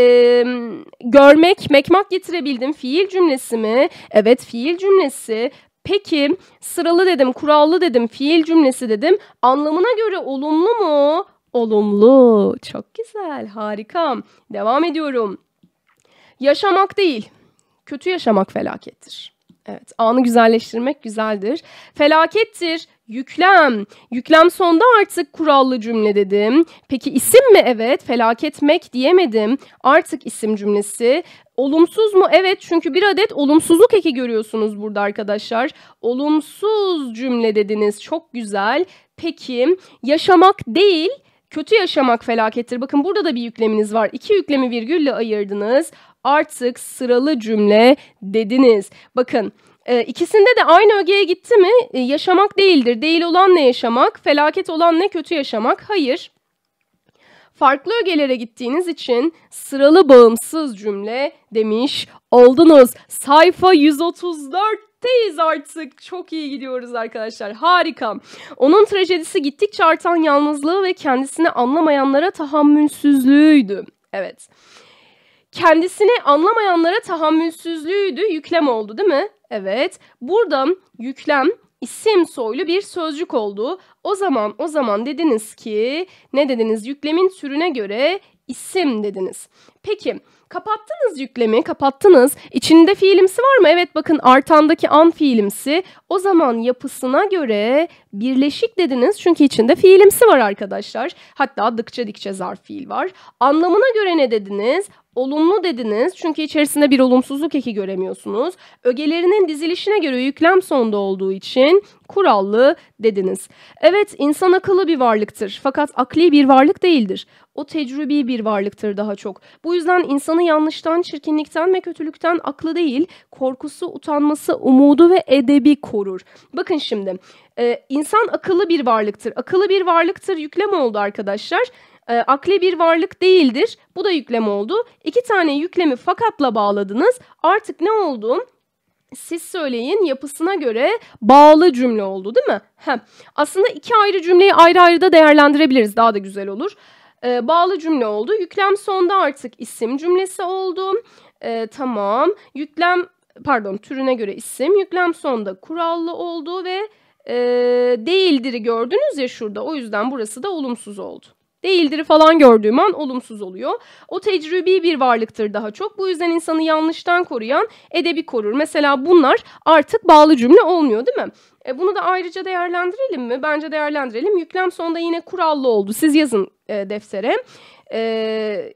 görmek, mekmak getirebildim. Fiil cümlesi mi? Evet, fiil cümlesi. Peki sıralı dedim, kurallı dedim, fiil cümlesi dedim. Anlamına göre olumlu mu? Olumlu. Çok güzel, harika. Devam ediyorum. Yaşamak değil, kötü yaşamak felakettir. Evet, anı güzelleştirmek güzeldir. Felakettir. Yüklem. Yüklem sonda artık kurallı cümle dedim. Peki isim mi? Evet. Felaketmek diyemedim. Artık isim cümlesi. Olumsuz mu? Evet. Çünkü bir adet olumsuzluk eki görüyorsunuz burada arkadaşlar. Olumsuz cümle dediniz. Çok güzel. Peki yaşamak değil, kötü yaşamak felakettir. Bakın burada da bir yükleminiz var. 2 yüklemi virgülle ayırdınız. Artık sıralı cümle dediniz. Bakın. İkisinde de aynı ögeye gitti mi? Yaşamak değildir. Değil olan ne yaşamak? Felaket olan ne? Kötü yaşamak? Hayır. Farklı ögelere gittiğiniz için sıralı bağımsız cümle demiş oldunuz. Sayfa 134'teyiz artık. Çok iyi gidiyoruz arkadaşlar. Harika. Onun trajedisi gittikçe artan yalnızlığı ve kendisini anlamayanlara tahammülsüzlüğüydü. Evet. Kendisini anlamayanlara tahammülsüzlüğüydü. Yüklem oldu değil mi? Evet. Burada yüklem isim soylu bir sözcük oldu. O zaman dediniz ki ne dediniz? Yüklemin türüne göre isim dediniz. Peki kapattınız yüklemi, kapattınız. İçinde fiilimsi var mı? Evet, bakın artandaki an fiilimsi. O zaman yapısına göre birleşik dediniz. Çünkü içinde fiilimsi var arkadaşlar. Hatta dıkça dikçe zarf fiil var. Anlamına göre ne dediniz? Olumlu dediniz. Çünkü içerisinde bir olumsuzluk eki göremiyorsunuz. Ögelerinin dizilişine göre yüklem sonda olduğu için kurallı dediniz. Evet, insan akıllı bir varlıktır. Fakat akli bir varlık değildir. O tecrübi bir varlıktır daha çok. Bu yüzden insanı yanlıştan, çirkinlikten ve kötülükten aklı değil, korkusu, utanması, umudu ve edebi korur. Bakın şimdi, insan akıllı bir varlıktır. Akıllı bir varlıktır yüklem oldu arkadaşlar. Akli bir varlık değildir. Bu da yüklem oldu. 2 tane yüklemi fakatla bağladınız. Artık ne oldu? Siz söyleyin, yapısına göre bağlı cümle oldu değil mi? Aslında 2 ayrı cümleyi ayrı ayrı da değerlendirebiliriz. Daha da güzel olur. Bağlı cümle oldu. Yüklem sonda artık isim cümlesi oldu. Tamam. Türüne göre isim. Yüklem sonda kurallı oldu ve değildir'i gördünüz ya şurada. O yüzden burası da olumsuz oldu. değildir falan gördüğüm an olumsuz oluyor. O tecrübi bir varlıktır daha çok. Bu yüzden insanı yanlıştan koruyan edebi korur. Mesela bunlar artık bağlı cümle olmuyor, değil mi? Bunu da ayrıca değerlendirelim mi? Bence değerlendirelim. Yüklem sonunda yine kurallı oldu. Siz yazın deftere,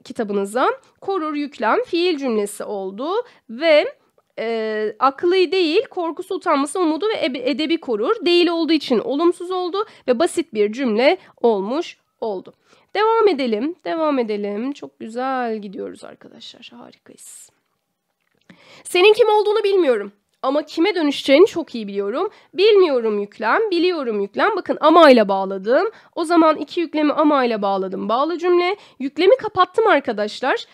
kitabınıza. Korur yüklem fiil cümlesi oldu ve akıllı değil, korkusu, utanması, umudu ve edebi korur. Değil olduğu için olumsuz oldu ve basit bir cümle olmuş oldu. Devam edelim, devam edelim. Çok güzel gidiyoruz arkadaşlar, harikayız. Senin kim olduğunu bilmiyorum ama kime dönüşeceğini çok iyi biliyorum. Bilmiyorum yüklem, biliyorum yüklem. Bakın ama ile bağladım. O zaman iki yüklemi ama ile bağladım. Bağlı cümle. Yüklemi kapattım arkadaşlar.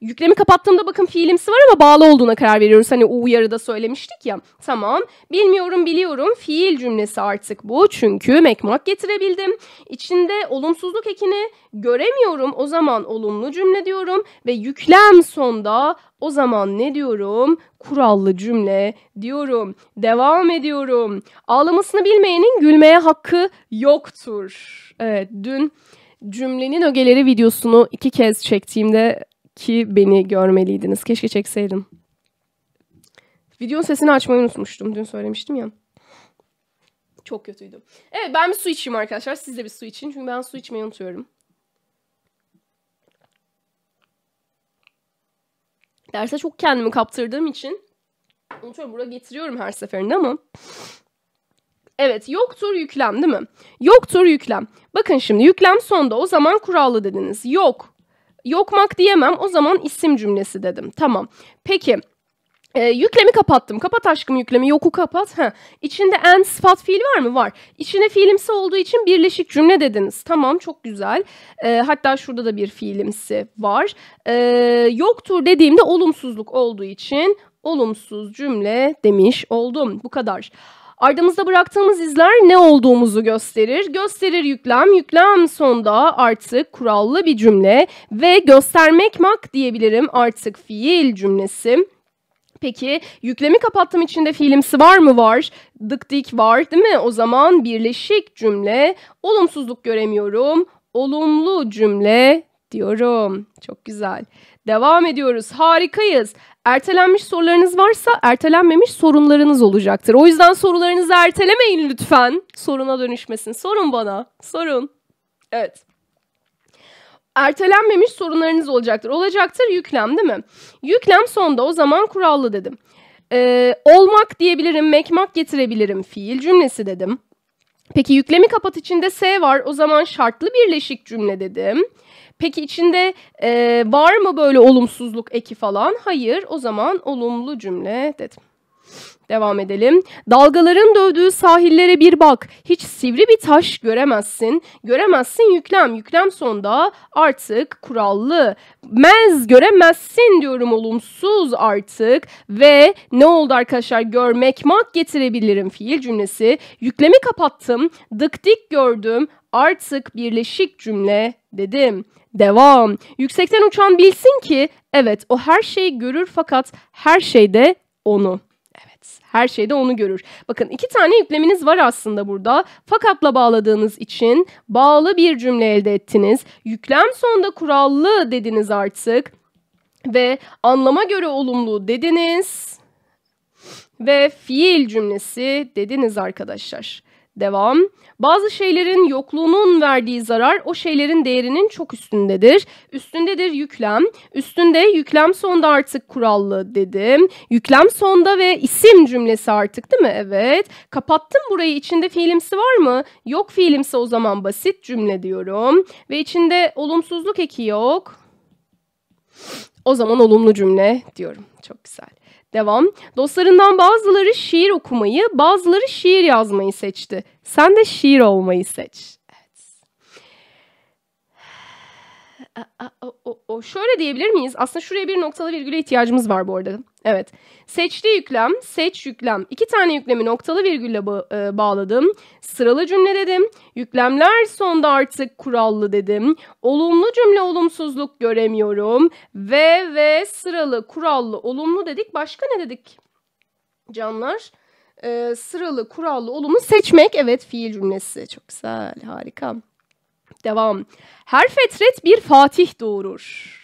Yüklemi kapattığımda bakın fiilimsi var ama bağlı olduğuna karar veriyoruz. Hani o uyarıda söylemiştik ya. Tamam. Bilmiyorum, biliyorum. Fiil cümlesi artık bu. Çünkü mekmak getirebildim. İçinde olumsuzluk ekini göremiyorum. O zaman olumlu cümle diyorum. Ve yüklem sonda o zaman ne diyorum? Kurallı cümle diyorum. Devam ediyorum. Ağlamasını bilmeyenin gülmeye hakkı yoktur. Evet, dün cümlenin ögeleri videosunu 2 kez çektiğimde ki beni görmeliydiniz. Keşke çekseydim. Videonun sesini açmayı unutmuştum. Dün söylemiştim ya. Çok kötüydü. Evet, ben bir su içeyim arkadaşlar. Siz de bir su için. Çünkü ben su içmeyi unutuyorum. Derse çok kendimi kaptırdığım için unutuyorum. Buraya getiriyorum her seferinde ama. Evet, yoktur yüklem, değil mi? Yoktur yüklem. Bakın şimdi yüklem sonda o zaman kurallı dediniz. Yok. Yokmak diyemem, o zaman isim cümlesi dedim. Tamam. Peki yüklemi kapattım. Kapat aşkım yüklemi. Yoku kapat. İçinde en sıfat fiil var mı? Var. İçine fiilimsi olduğu için birleşik cümle dediniz. Tamam, çok güzel. Hatta şurada da bir fiilimsi var. Yoktur dediğimde olumsuzluk olduğu için olumsuz cümle demiş oldum. Bu kadar. Ardımızda bıraktığımız izler ne olduğumuzu gösterir. Gösterir yüklem. Yüklem sonda artık kurallı bir cümle ve göstermekmak diyebilirim, artık fiil cümlesi. Peki yüklemi kapattığım için de fiilimsi var mı? Var. Dık dik var, değil mi? O zaman birleşik cümle. Olumsuzluk göremiyorum. Olumlu cümle diyorum. Çok güzel. Devam ediyoruz. Harikayız. Ertelenmiş sorularınız varsa ertelenmemiş sorunlarınız olacaktır. O yüzden sorularınızı ertelemeyin lütfen. Soruna dönüşmesin. Sorun bana. Sorun. Evet. Ertelenmemiş sorunlarınız olacaktır. Olacaktır yüklem, değil mi? Yüklem sonda o zaman kurallı dedim. Olmak diyebilirim. Mekmak getirebilirim. Fiil cümlesi dedim. Peki yüklemi kapat içinde S var. O zaman şartlı birleşik cümle dedim. Peki içinde var mı böyle olumsuzluk eki falan? Hayır. O zaman olumlu cümle dedim. Devam edelim. Dalgaların dövdüğü sahillere bir bak. Hiç sivri bir taş göremezsin. Göremezsin yüklem. Yüklem sonda artık kurallı. Mez göremezsin diyorum, olumsuz artık. Ve ne oldu arkadaşlar? Görmekmak getirebilirim fiil cümlesi. Yüklemi kapattım. Dık dik gördüm. Artık birleşik cümle dedim. Devam. Yüksekten uçan bilsin ki evet o her şeyi görür fakat her şeyde onu. Evet, her şeyde onu görür. Bakın 2 tane yükleminiz var aslında burada. Fakatla bağladığınız için bağlı bir cümle elde ettiniz. Yüklem sonda kurallı dediniz artık. Ve anlama göre olumlu dediniz. Ve fiil cümlesi dediniz arkadaşlar. Devam. Bazı şeylerin yokluğunun verdiği zarar o şeylerin değerinin çok üstündedir. Üstündedir yüklem. Üstünde yüklem sonda artık kurallı dedim. Yüklem sonda ve isim cümlesi artık, değil mi? Evet. Kapattım burayı. İçinde fiilimsi var mı? Yok fiilimsi, o zaman basit cümle diyorum. Ve içinde olumsuzluk eki yok. O zaman olumlu cümle diyorum. Çok güzel. Devam. Dostlarından bazıları şiir okumayı, bazıları şiir yazmayı seçti. Sen de şiir olmayı seç. Evet. Şöyle diyebilir miyiz? Aslında şuraya bir noktalı virgüle ihtiyacımız var bu arada. Evet. Seçti yüklem, seç yüklem. 2 tane yüklemi noktalı virgülle bağladım. Sıralı cümle dedim. Yüklemler sonda artık kurallı dedim. Olumlu cümle, olumsuzluk göremiyorum. Ve sıralı, kurallı, olumlu dedik. Başka ne dedik canlar? Sıralı, kurallı, olumlu seçmek. Evet, fiil cümlesi. Çok güzel, harika. Devam. Her fetret bir fatih doğurur.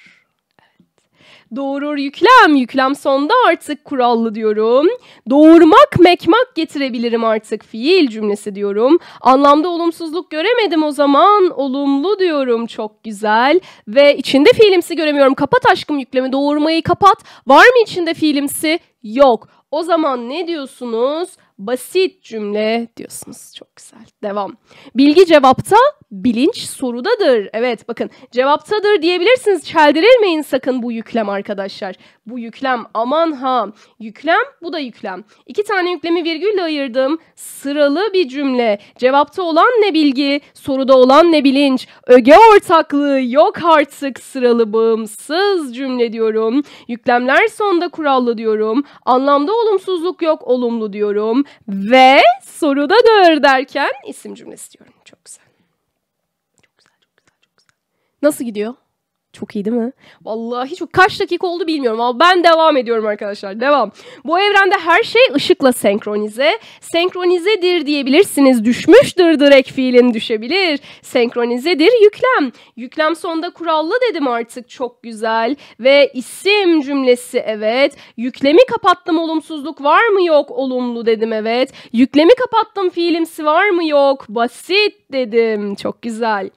Doğurur yüklem, yüklem sonda artık kurallı diyorum. Doğurmak, mekmak getirebilirim artık fiil cümlesi diyorum. Anlamda olumsuzluk göremedim o zaman. Olumlu diyorum, çok güzel. Ve içinde fiilimsi göremiyorum. Kapat aşkım yüklemi, doğurmayı kapat. Var mı içinde fiilimsi? Yok. O zaman ne diyorsunuz? Basit cümle diyorsunuz. Çok güzel. Devam. Bilgi cevapta, bilinç sorudadır. Evet, bakın cevaptadır diyebilirsiniz. Çeldirilmeyin sakın bu yüklem arkadaşlar. Bu yüklem, aman ha. Yüklem, bu da yüklem. İki tane yüklemi virgülle ayırdım. Sıralı bir cümle. Cevapta olan ne bilgi? Soruda olan ne bilinç? Öge ortaklığı yok artık, sıralı bağımsız cümle diyorum. Yüklemler sonda kurallı diyorum. Anlamda olumsuzluk yok, olumlu diyorum. Ve sorudadır derken isim cümlesi diyorum. Çok güzel. Nasıl gidiyor? Çok iyi değil mi? Vallahi çok, kaç dakika oldu bilmiyorum ama ben devam ediyorum arkadaşlar. Devam. Bu evrende her şey ışıkla senkronize. Senkronizedir diyebilirsiniz. Düşmüştür direkt fiilin, düşebilir. Senkronizedir yüklem. Yüklem sonda kurallı dedim artık. Çok güzel. Ve isim cümlesi, evet. Yüklemi kapattım, olumsuzluk var mı yok? Olumlu dedim, evet. Yüklemi kapattım, fiilimsi var mı yok? Basit dedim. Çok güzel.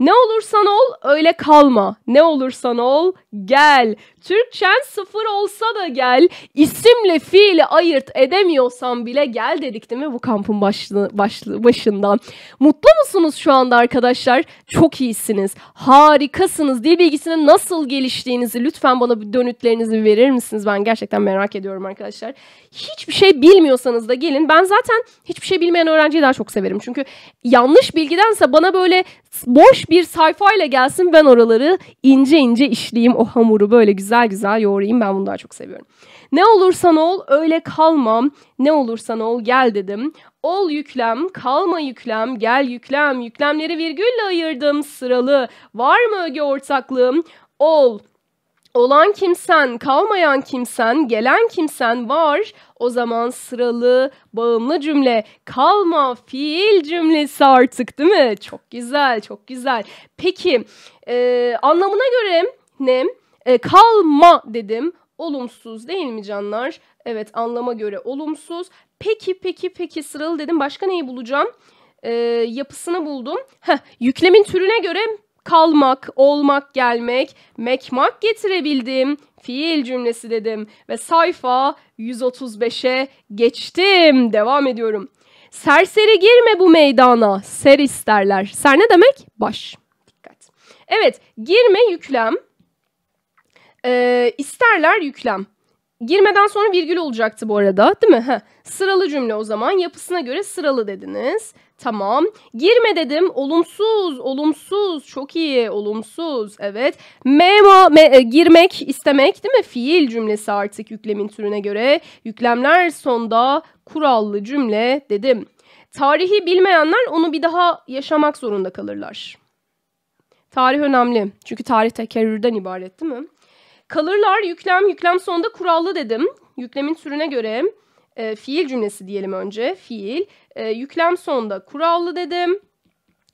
Ne olursan ol, öyle kalma. Ne olursan ol, gel. Türkçen sıfır olsa da gel. İsimle fiili ayırt edemiyorsan bile gel dedik değil mi bu kampın başından? Mutlu musunuz şu anda arkadaşlar? Çok iyisiniz. Harikasınız. Dil bilgisinin nasıl geliştiğinizi lütfen bana bir dönütlerinizi verir misiniz? Ben gerçekten merak ediyorum arkadaşlar. Hiçbir şey bilmiyorsanız da gelin. Ben zaten hiçbir şey bilmeyen öğrenciyi daha çok severim. Çünkü yanlış bilgidense bana böyle boş bir sayfayla gelsin, ben oraları ince ince işleyeyim, o hamuru böyle güzel güzel yoğurayım, ben bunu daha çok seviyorum. Ne olursan ol, öyle kalmam. Ne olursan ol, gel dedim. Ol yüklem, kalma yüklem, gel yüklem. Yüklemleri virgülle ayırdım, sıralı. Var mı öge ortaklığım? Ol. Olan kimsen, kalmayan kimsen, gelen kimsen var. O zaman sıralı, bağımlı cümle. Kalma fiil cümlesi artık değil mi? Çok güzel, çok güzel. Peki, anlamına göre ne? Kalma dedim. Olumsuz değil mi canlar? Evet, anlama göre olumsuz. Peki sıralı dedim. Başka neyi bulacağım? Yapısını buldum. Heh, yüklemin türüne göre... Kalmak, olmak, gelmek, mekmak getirebildim. Fiil cümlesi dedim. Ve sayfa 135'e geçtim. Devam ediyorum. Serseri girme bu meydana. Ser isterler. Ser ne demek? Baş. Dikkat. Evet, girme yüklem. İsterler yüklem. Girmeden sonra virgül olacaktı bu arada, değil mi? Heh. Sıralı cümle o zaman. Yapısına göre sıralı dediniz. Tamam. Girme dedim. Olumsuz. Çok iyi. Olumsuz. Evet. Girmek, istemek değil mi? Fiil cümlesi artık yüklemin türüne göre. Yüklemler sonda kurallı cümle dedim. Tarihi bilmeyenler onu bir daha yaşamak zorunda kalırlar. Tarih önemli. Çünkü tarih tekerrürden ibaret değil mi? Kalırlar yüklem sonda kurallı dedim. Yüklemin türüne göre fiil cümlesi diyelim önce. Fiil. Yüklem sonda kurallı dedim.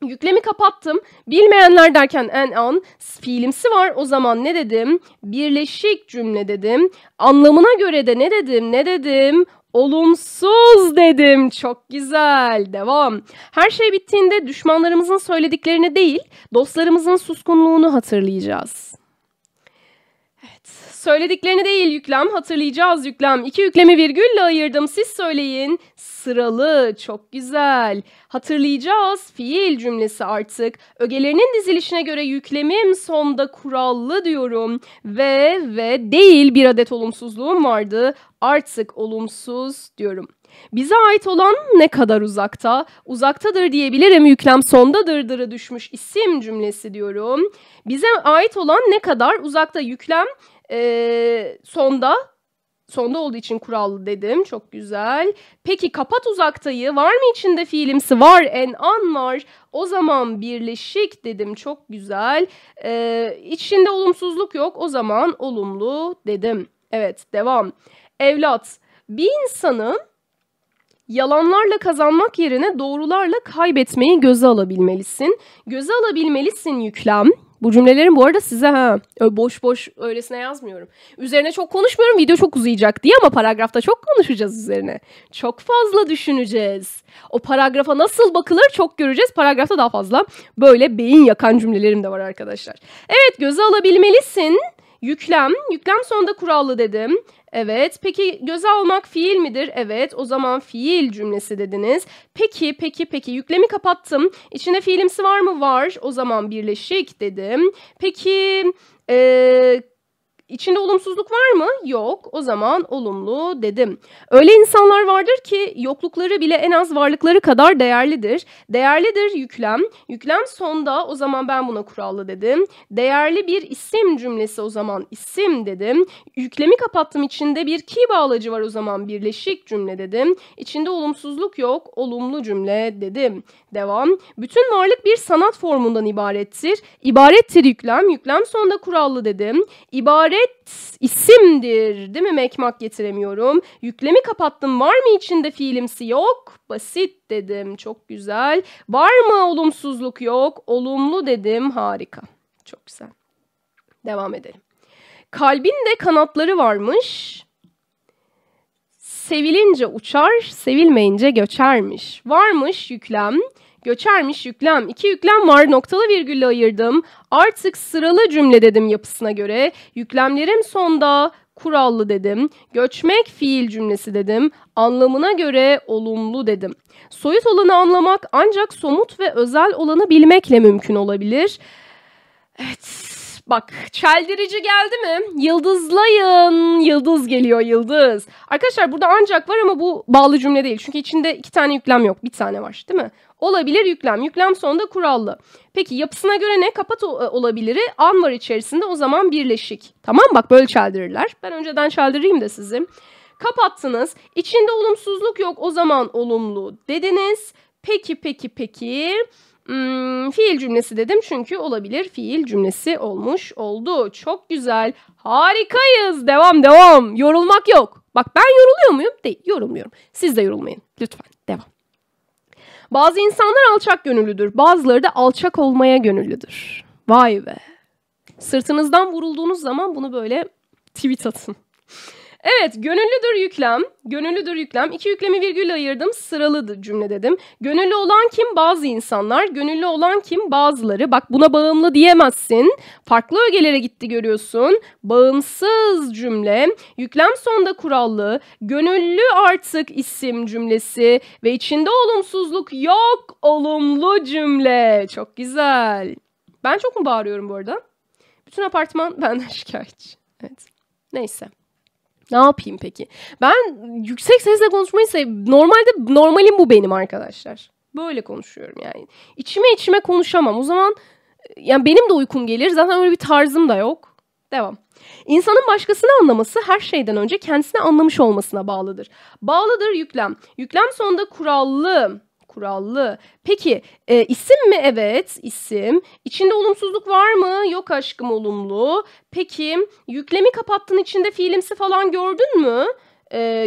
Yüklemi kapattım. Bilmeyenler derken an fiilimsi var. O zaman ne dedim? Birleşik cümle dedim. Anlamına göre de ne dedim? Olumsuz dedim. Çok güzel. Devam. Her şey bittiğinde düşmanlarımızın söylediklerini değil, dostlarımızın suskunluğunu hatırlayacağız. Söylediklerini değil yüklem, hatırlayacağız yüklem. İki yüklemi virgülle ayırdım, siz söyleyin. Sıralı, çok güzel. Hatırlayacağız fiil cümlesi artık. Ögelerinin dizilişine göre yüklemim sonda kurallı diyorum. Ve değil, bir adet olumsuzluğum vardı. Artık olumsuz diyorum. Bize ait olan ne kadar uzakta? Uzaktadır diyebilirim. Yüklem sonda dırdırı düşmüş, isim cümlesi diyorum. Bize ait olan ne kadar uzakta? Yüklem sonda olduğu için kurallı dedim. Çok güzel. Peki kapat uzaktayı. Var mı içinde fiilimsi? Var. An var. O zaman birleşik dedim. Çok güzel. İçinde olumsuzluk yok. O zaman olumlu dedim. Evet, devam. Evlat. Bir insanı Yalanlarla kazanmak yerine doğrularla kaybetmeyi göze alabilmelisin. Göze alabilmelisin yüklem. Bu cümlelerin bu arada size boş boş öylesine yazmıyorum. Üzerine çok konuşmuyorum, video çok uzayacak diye, ama paragrafta çok konuşacağız üzerine. Çok fazla düşüneceğiz. O paragrafa nasıl bakılır çok göreceğiz. Paragrafta daha fazla böyle beyin yakan cümlelerim de var arkadaşlar. Evet, göze alabilmelisin. Yüklem. Yüklem sonunda kurallı dedim. Evet. Peki göze almak fiil midir? Evet. O zaman fiil cümlesi dediniz. Peki. Yüklemi kapattım. İçinde fiilimsi var mı? Var. O zaman birleşik dedim. Peki içinde olumsuzluk var mı? Yok. O zaman olumlu dedim. Öyle insanlar vardır ki yoklukları bile en az varlıkları kadar değerlidir. Değerlidir yüklem. Yüklem sonda, o zaman ben buna kurallı dedim. Değerli bir isim cümlesi, o zaman isim dedim. Yüklemi kapattım, içinde bir ki bağlacı var, o zaman birleşik cümle dedim. İçinde olumsuzluk yok, olumlu cümle dedim. Devam. Bütün varlık bir sanat formundan ibarettir. İbarettir yüklem. Yüklem sonda kurallı dedim. İbaret isimdir, değil mi? Mekmak getiremiyorum. Yüklemi kapattım. Var mı içinde fiilimsi? Yok. Basit dedim. Çok güzel. Var mı olumsuzluk? Yok. Olumlu dedim. Harika. Çok güzel. Devam edelim. Kalbin de kanatları varmış. Sevilince uçar, sevilmeyince göçermiş. Varmış yüklem. Göçermiş yüklem. İki yüklem var, noktalı virgülle ayırdım. Artık sıralı cümle dedim yapısına göre. Yüklemlerim sonda kurallı dedim. Göçmek fiil cümlesi dedim. Anlamına göre olumlu dedim. Soyut olanı anlamak ancak somut ve özel olanı bilmekle mümkün olabilir. Evet. Bak, çeldirici geldi mi? Yıldızlayın. Yıldız geliyor, yıldız. Arkadaşlar burada ancak var ama bu bağlı cümle değil. Çünkü içinde iki tane yüklem yok. Bir tane var, değil mi? Olabilir yüklem. Yüklem sonunda kurallı. Peki yapısına göre ne? Kapat olabiliri. An var içerisinde, o zaman birleşik. Tamam, bak böyle çeldirirler. Ben önceden çeldireyim de sizi. Kapattınız. İçinde olumsuzluk yok, o zaman olumlu dediniz. Peki. Fiil cümlesi dedim çünkü olabilir fiil cümlesi olmuş oldu. Çok güzel. Harikayız. Devam. Yorulmak yok. Bak, ben yoruluyor muyum? Değil. Yorulmuyorum. Siz de yorulmayın. Lütfen. Devam. Bazı insanlar alçak gönüllüdür. Bazıları da alçak olmaya gönüllüdür. Vay be. Sırtınızdan vurulduğunuz zaman bunu böyle tweet atın. Evet, gönüllüdür yüklem. Gönüllüdür yüklem. İki yüklemi virgülle ayırdım. Sıralı cümle dedim. Gönüllü olan kim? Bazı insanlar. Gönüllü olan kim? Bazıları. Bak, buna bağımlı diyemezsin. Farklı ögelere gitti, görüyorsun. Bağımsız cümle. Yüklem sonda kurallı. Gönüllü artık isim cümlesi. Ve içinde olumsuzluk yok. Olumlu cümle. Çok güzel. Ben çok mu bağırıyorum bu arada? Bütün apartman benden şikayetçi. Evet. Neyse. Ne yapayım peki? Ben yüksek sesle konuşmayı seviyorum. Normalim bu benim arkadaşlar. Böyle konuşuyorum yani. İçime konuşamam. O zaman yani benim de uykum gelir. Zaten öyle bir tarzım da yok. Devam. İnsanın başkasını anlaması her şeyden önce kendisini anlamış olmasına bağlıdır. Bağlıdır yüklem. Yüklem sonunda kurallı. Kurallı. Peki isim mi? Evet, isim. İçinde olumsuzluk var mı? Yok aşkım, olumlu. Peki yüklemi kapattın, içinde fiilimsi falan gördün mü?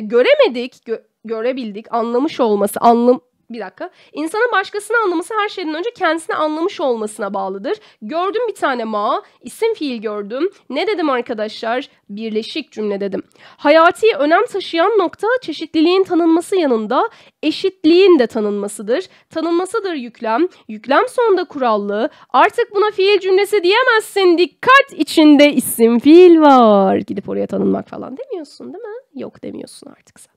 Göremedik. Görebildik. Anlamış olması. Bir dakika. İnsanın başkasını anlaması her şeyden önce kendisini anlamış olmasına bağlıdır. Gördüm bir tane ma. İsim fiil gördüm. Ne dedim arkadaşlar? Birleşik cümle dedim. Hayati önem taşıyan nokta çeşitliliğin tanınması yanında eşitliğin de tanınmasıdır. Tanınmasıdır yüklem. Yüklem sonunda kurallı. Artık buna fiil cümlesi diyemezsin. Dikkat, içinde isim fiil var. Gidip oraya tanınmak falan demiyorsun, değil mi? Yok, demiyorsun artık sen.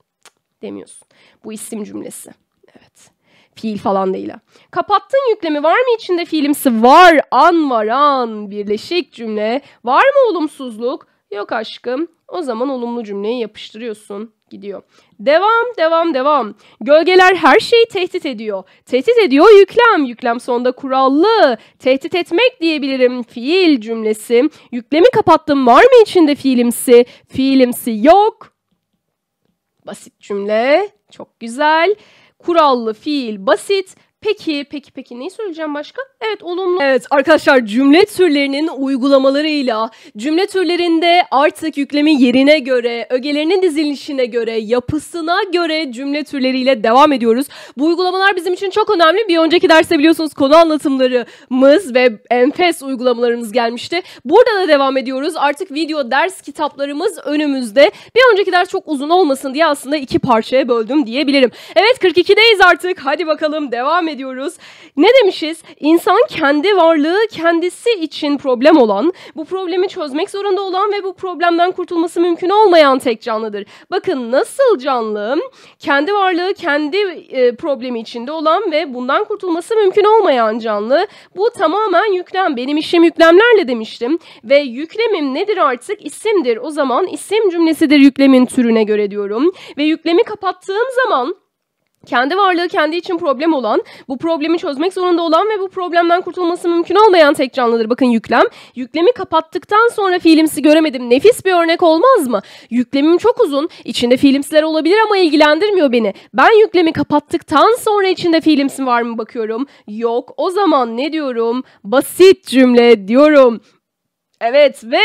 Demiyorsun. Bu isim cümlesi. Evet. Fiil falan değil ha. Kapattın yüklemi, var mı içinde fiilimsi? Var. An var, an. Birleşik cümle. Var mı olumsuzluk? Yok aşkım. O zaman olumlu cümleyi yapıştırıyorsun. Gidiyor. Devam. Gölgeler her şeyi tehdit ediyor. Tehdit ediyor yüklem. Yüklem sonda kurallı. Tehdit etmek diyebilirim. Fiil cümlesi. Yüklemi kapattım. Var mı içinde fiilimsi? Fiilimsi yok. Basit cümle. Çok güzel. Kurallı, fiil, basit. Peki neyi söyleyeceğim başka? Evet, olumlu. Evet arkadaşlar, cümle türlerinin uygulamalarıyla cümle türlerinde artık yüklemi yerine göre, ögelerinin dizilişine göre, yapısına göre cümle türleriyle devam ediyoruz. Bu uygulamalar bizim için çok önemli. Bir önceki derste biliyorsunuz konu anlatımlarımız ve enfes uygulamalarımız gelmişti. Burada da devam ediyoruz. Artık video ders kitaplarımız önümüzde. Bir önceki ders çok uzun olmasın diye aslında iki parçaya böldüm diyebilirim. Evet 42'deyiz artık. Hadi bakalım devam ediyoruz. Ne demişiz? İnsan kendi varlığı kendisi için problem olan, bu problemi çözmek zorunda olan ve bu problemden kurtulması mümkün olmayan tek canlıdır. Bakın nasıl canlı? Kendi varlığı kendi problemi içinde olan ve bundan kurtulması mümkün olmayan canlı. Bu tamamen yüklem. Benim işim yüklemlerle demiştim. Ve yüklemim nedir artık? İsimdir. O zaman isim cümlesidir yüklemin türüne göre diyorum. Ve yüklemi kapattığım zaman kendi varlığı kendi için problem olan, bu problemi çözmek zorunda olan ve bu problemden kurtulması mümkün olmayan tek canlıdır. Bakın yüklem. Yüklemi kapattıktan sonra fiilimsi göremedim. Nefis bir örnek olmaz mı? Yüklemim çok uzun. İçinde fiilimsiler olabilir ama ilgilendirmiyor beni. Ben yüklemi kapattıktan sonra içinde fiilimsi var mı bakıyorum? Yok. O zaman ne diyorum? Basit cümle diyorum. Evet ve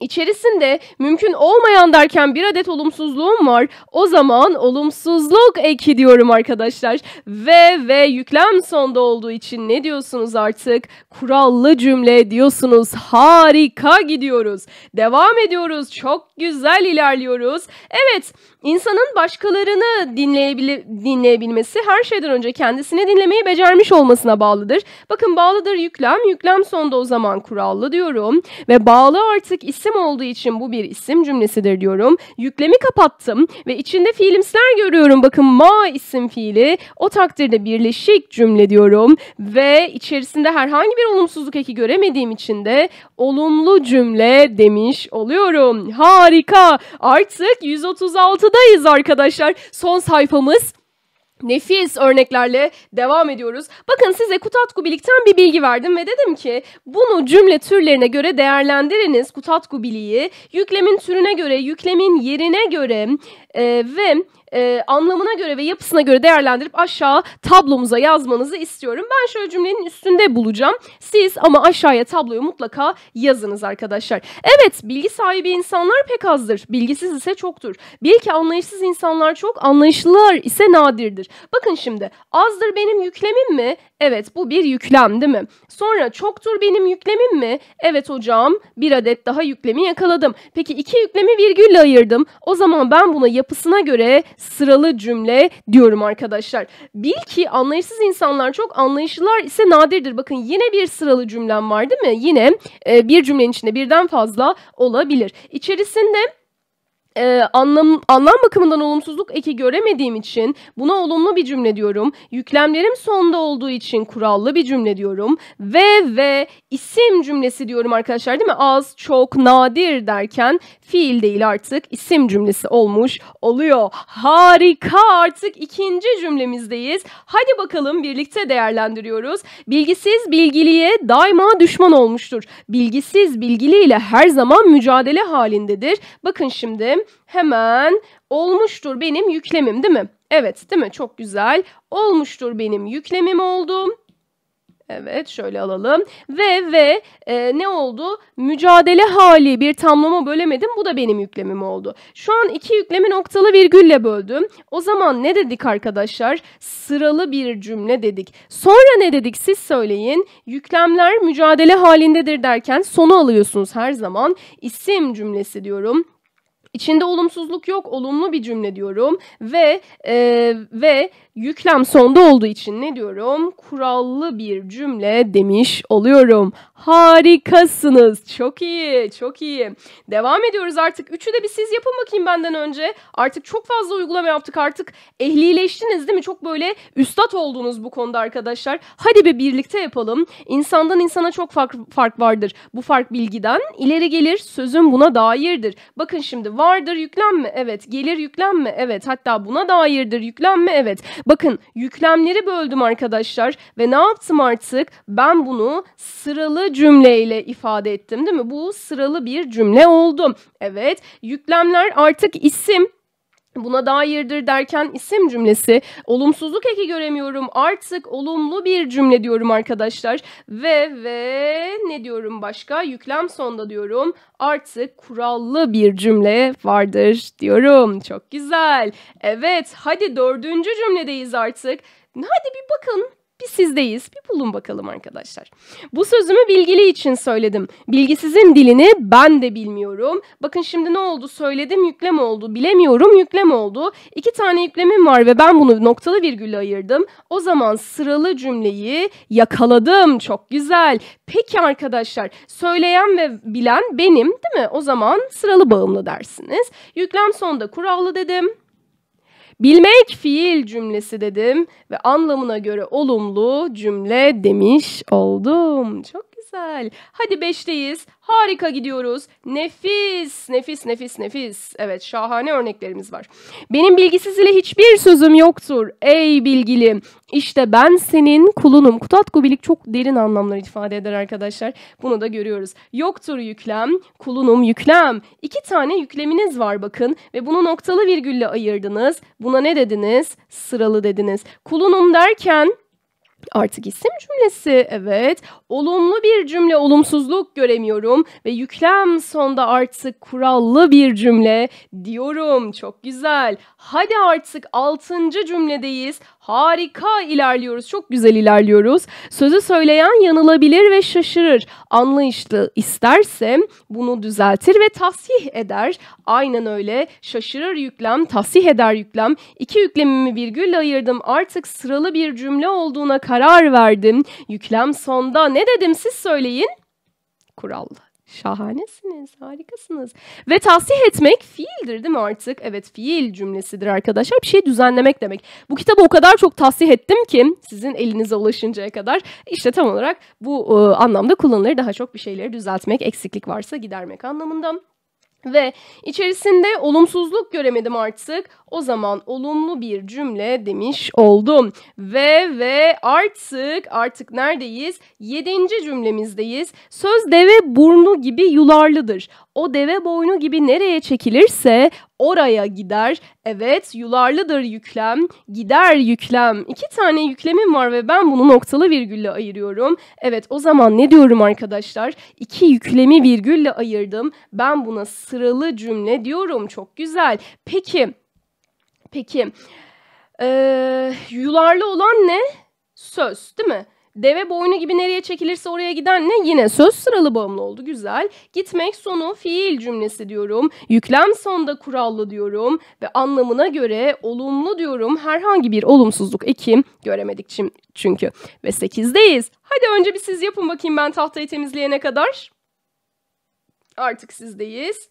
İçerisinde mümkün olmayan derken bir adet olumsuzluğum var. O zaman olumsuzluk eki diyorum arkadaşlar. Ve yüklem sonda olduğu için ne diyorsunuz artık? Kurallı cümle diyorsunuz. Harika gidiyoruz. Devam ediyoruz. Çok güzel ilerliyoruz. Evet, insanın başkalarını dinleyebilmesi her şeyden önce kendisini dinlemeyi becermiş olmasına bağlıdır. Bakın bağlıdır yüklem. Yüklem sonda, o zaman kurallı diyorum. Ve bağlı artık isim olduğu için bu bir isim cümlesidir diyorum. Yüklemi kapattım ve içinde fiilimsiler görüyorum. Bakın ma isim fiili. O takdirde birleşik cümle diyorum. Ve içerisinde herhangi bir olumsuzluk eki göremediğim için de olumlu cümle demiş oluyorum. Harika. Artık 136'dayız arkadaşlar. Son sayfamız. Nefis örneklerle devam ediyoruz. Bakın size Kutatku Bilik'ten bir bilgi verdim ve dedim ki bunu cümle türlerine göre değerlendiriniz. Kutatku Bilik'i yüklemin türüne göre, yüklemin yerine göre ve anlamına göre ve yapısına göre değerlendirip aşağı tablomuza yazmanızı istiyorum. Ben şöyle cümlenin üstünde bulacağım. Siz ama aşağıya tabloyu mutlaka yazınız arkadaşlar. Evet, bilgi sahibi insanlar pek azdır. Bilgisiz ise çoktur. Belki anlayışsız insanlar çok, anlayışlılar ise nadirdir. Bakın şimdi azdır benim yüklemim mi? Evet, bu bir yüklem değil mi? Sonra çoktur benim yüklemim mi? Evet hocam, bir adet daha yüklemi yakaladım. Peki iki yüklemi virgülle ayırdım. O zaman ben buna yapısına göre sıralı cümle diyorum arkadaşlar. Bil ki anlayışsız insanlar çok, anlayışlılar ise nadirdir. Bakın yine bir sıralı cümlem var değil mi? Yine bir cümlenin içinde birden fazla olabilir. İçerisinde anlam bakımından olumsuzluk eki göremediğim için buna olumlu bir cümle diyorum. Yüklemlerim sonda olduğu için kurallı bir cümle diyorum. Ve isim cümlesi diyorum arkadaşlar değil mi? Az, çok, nadir derken fiil değil artık isim cümlesi olmuş oluyor. Harika, artık ikinci cümlemizdeyiz. Hadi bakalım birlikte değerlendiriyoruz. Bilgisiz bilgiliye daima düşman olmuştur. Bilgisiz bilgiliyle her zaman mücadele halindedir. Bakın şimdi hemen olmuştur benim yüklemim değil mi? Evet değil mi? Çok güzel. Olmuştur benim yüklemim oldu. Evet şöyle alalım. Ne oldu? Mücadele hali, bir tamlama bölemedim. Bu da benim yüklemim oldu. Şu an iki yüklemi noktalı virgülle böldüm. O zaman ne dedik arkadaşlar? Sıralı bir cümle dedik. Sonra ne dedik? Siz söyleyin. Yüklemler mücadele halindedir derken sonu alıyorsunuz her zaman. İsim cümlesi diyorum. İçinde olumsuzluk yok, olumlu bir cümle diyorum ve yüklem sonda olduğu için ne diyorum? Kurallı bir cümle demiş oluyorum. Harikasınız, çok iyi, çok iyi. Devam ediyoruz artık. Üçü de bir siz yapın bakayım benden önce. Artık çok fazla uygulama yaptık, artık ehlileştiniz değil mi? Çok böyle üstat oldunuz bu konuda arkadaşlar. Hadi birlikte yapalım. İnsandan insana çok fark vardır. Bu fark bilgiden ileri gelir, sözün buna dairdir. Bakın şimdi vardır yüklem mi? Evet. Gelir yüklem mi? Evet. Hatta buna dairdir yüklem mi? Evet. Bakın yüklemleri böldüm arkadaşlar ve ne yaptım artık? Ben bunu sıralı cümleyle ifade ettim değil mi? Bu sıralı bir cümle oldu. Evet. Yüklemler artık isim buna dairdir derken isim cümlesi, olumsuzluk eki göremiyorum, artık olumlu bir cümle diyorum arkadaşlar. Ve ne diyorum başka? Yüklem sonda diyorum. Artık kurallı bir cümle vardır diyorum. Çok güzel. Evet, hadi dördüncü cümledeyiz artık. Hadi bir bakın. Bir sizdeyiz. Bir bulun bakalım arkadaşlar. Bu sözümü bilgili için söyledim. Bilgisizin dilini ben de bilmiyorum. Bakın şimdi ne oldu? Söyledim yüklem oldu. Bilemiyorum yüklem oldu. İki tane yüklemim var ve ben bunu noktalı virgülle ayırdım. O zaman sıralı cümleyi yakaladım. Çok güzel. Peki arkadaşlar, söyleyen ve bilen benim değil mi? O zaman sıralı bağımlı dersiniz. Yüklem sonda kurallı dedim. Bilmek fiil cümlesi dedim ve anlamına göre olumlu cümle demiş oldum. Çok güzel. Hadi beşteyiz. Harika gidiyoruz. Nefis, nefis, nefis, nefis. Evet, şahane örneklerimiz var. Benim bilgisiz ile hiçbir sözüm yoktur. Ey bilgilim, işte ben senin kulunum. Kutatku Bilik çok derin anlamlar ifade eder arkadaşlar. Bunu da görüyoruz. Yoktur yüklem, kulunum yüklem. İki tane yükleminiz var bakın ve bunu noktalı virgülle ayırdınız. Buna ne dediniz? Sıralı dediniz. Kulunum derken... artık isim cümlesi, evet. Olumlu bir cümle, olumsuzluk göremiyorum ve yüklem sonda artık kurallı bir cümle diyorum. Çok güzel. Hadi artık 6. cümledeyiz. Harika ilerliyoruz. Çok güzel ilerliyoruz. Sözü söyleyen yanılabilir ve şaşırır. Anlayışlı istersem bunu düzeltir ve tasih eder. Aynen öyle. Şaşırır yüklem, tasih eder yüklem. İki yüklemimi virgülle ayırdım. Artık sıralı bir cümle olduğuna karar verdim. Yüklem sonda. Ne dedim? Siz söyleyin. Kurallı. Şahanesiniz, harikasınız. Ve tasih etmek fiildir değil mi artık? Evet, fiil cümlesidir arkadaşlar. Bir şey düzenlemek demek. Bu kitabı o kadar çok tasih ettim ki sizin elinize ulaşıncaya kadar işte tam olarak bu anlamda kullanılır. Daha çok bir şeyleri düzeltmek, eksiklik varsa gidermek anlamında. Ve içerisinde olumsuzluk göremedim artık. O zaman olumlu bir cümle demiş oldum. Ve artık neredeyiz? 7. cümlemizdeyiz. Söz deve burnu gibi yularlıdır. O deve boynu gibi nereye çekilirse oraya gider. Evet, yularlıdır yüklem, gider yüklem. İki tane yüklemim var ve ben bunu noktalı virgülle ayırıyorum. Evet, o zaman ne diyorum arkadaşlar? İki yüklemi virgülle ayırdım. Ben buna sıralı cümle diyorum. Çok güzel. Peki. Yularlı olan ne? Söz, değil mi? Deve boynu gibi nereye çekilirse oraya giden ne? Yine söz sıralı bağımlı oldu. Güzel. Gitmek sonu fiil cümlesi diyorum. Yüklem sonda kurallı diyorum. Ve anlamına göre olumlu diyorum. Herhangi bir olumsuzluk eki göremedik çünkü. Ve 8'deyiz. Hadi önce bir siz yapın bakayım ben tahtayı temizleyene kadar. Artık sizdeyiz.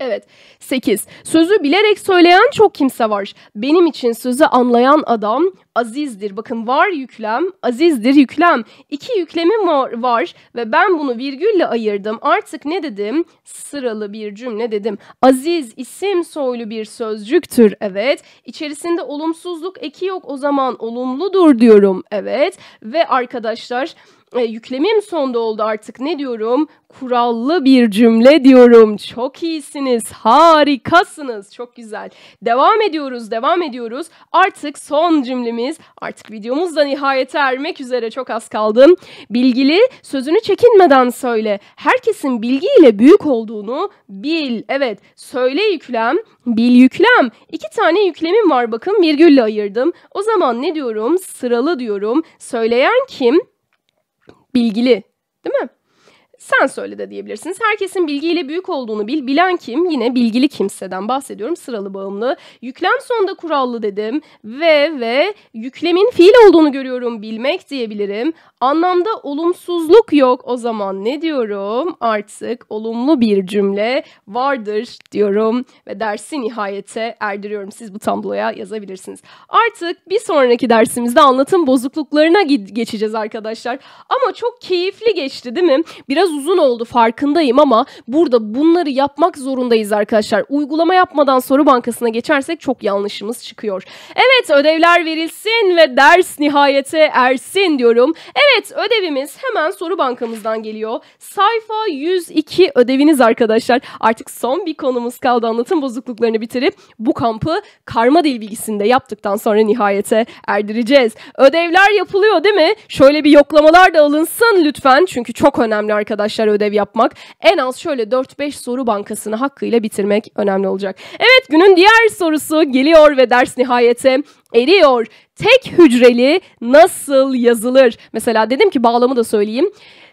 Evet, 8. Sözü bilerek söyleyen çok kimse var. Benim için sözü anlayan adam azizdir. Bakın var yüklem, azizdir yüklem. İki yüklemim var ve ben bunu virgülle ayırdım. Artık ne dedim? Sıralı bir cümle dedim. Aziz isim soylu bir sözcüktür. Evet. İçerisinde olumsuzluk eki yok. O zaman olumludur diyorum. Evet. Ve arkadaşlar... yüklemim sonda oldu artık ne diyorum? Kurallı bir cümle diyorum. Çok iyisiniz, harikasınız, çok güzel. Devam ediyoruz. Artık son cümlemiz, artık videomuz da nihayete ermek üzere, çok az kaldı. Bilgili sözünü çekinmeden söyle. Herkesin bilgiyle büyük olduğunu bil. Evet, söyle yüklem, bil yüklem. İki tane yüklemim var bakın virgülle ayırdım. O zaman ne diyorum? Sıralı diyorum. Söyleyen kim? Bilgili, değil mi? Sen söyle de diyebilirsiniz. Herkesin bilgiyle büyük olduğunu bil. Bilen kim? Yine bilgili kimseden bahsediyorum. Sıralı bağımlı. Yüklem sonda kurallı dedim. Ve yüklemin fiil olduğunu görüyorum. Bilmek diyebilirim. Anlamda olumsuzluk yok. O zaman ne diyorum? Artık olumlu bir cümle vardır diyorum. Ve dersi nihayete erdiriyorum. Siz bu tabloya yazabilirsiniz. Artık bir sonraki dersimizde anlatım bozukluklarına geçeceğiz arkadaşlar. Ama çok keyifli geçti değil mi? Biraz uzun oldu farkındayım ama burada bunları yapmak zorundayız arkadaşlar. Uygulama yapmadan soru bankasına geçersek çok yanlışımız çıkıyor. Evet, ödevler verilsin ve ders nihayete ersin diyorum. Evet. Evet, ödevimiz hemen soru bankamızdan geliyor. Sayfa 102 ödeviniz arkadaşlar. Artık son bir konumuz kaldı. Anlatım bozukluklarını bitirip bu kampı karma dil bilgisinde yaptıktan sonra nihayete erdireceğiz. Ödevler yapılıyor değil mi? Şöyle bir yoklamalar da alınsın lütfen. Çünkü çok önemli arkadaşlar ödev yapmak. En az şöyle 4-5 soru bankasını hakkıyla bitirmek önemli olacak. Evet, günün diğer sorusu geliyor ve ders nihayete eriyor. Tek hücreli nasıl yazılır? Mesela dedim ki bağlamı da söyleyeyim.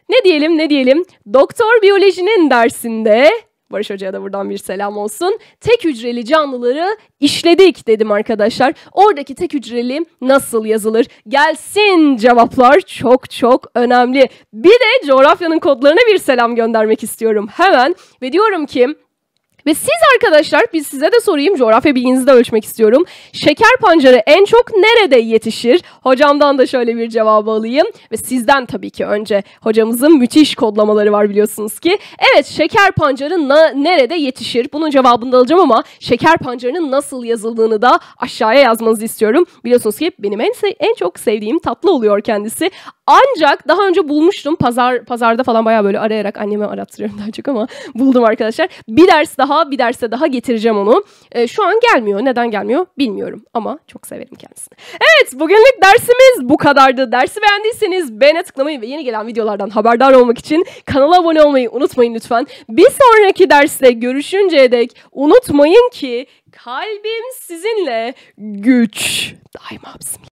Ne diyelim? Doktor biyolojinin dersinde... Barış Hoca'ya da buradan bir selam olsun. Tek hücreli canlıları işledik dedim arkadaşlar. Oradaki tek hücreli nasıl yazılır? Gelsin cevaplar, çok çok önemli. Bir de coğrafyanın kodlarına bir selam göndermek istiyorum hemen. Ve diyorum ki... Ve siz arkadaşlar, biz size de sorayım, coğrafya bilginizi de ölçmek istiyorum. Şeker pancarı en çok nerede yetişir? Hocamdan da şöyle bir cevabı alayım. Ve sizden tabii ki önce, hocamızın müthiş kodlamaları var biliyorsunuz ki. Evet, şeker pancarı nerede yetişir? Bunun cevabını da alacağım ama şeker pancarının nasıl yazıldığını da aşağıya yazmanızı istiyorum. Biliyorsunuz ki benim en çok sevdiğim tatlı oluyor kendisi. Ancak daha önce bulmuştum. Pazarda falan bayağı böyle arayarak, anneme arattırıyorum daha çok ama buldum arkadaşlar. Bir derste daha getireceğim onu. Şu an gelmiyor. Neden gelmiyor bilmiyorum ama çok severim kendisini. Evet, bugünlük dersimiz bu kadardı. Dersi beğendiyseniz beğene tıklamayı ve yeni gelen videolardan haberdar olmak için kanala abone olmayı unutmayın lütfen. Bir sonraki derste görüşünceye dek unutmayın ki kalbim sizinle, güç daima bizimle.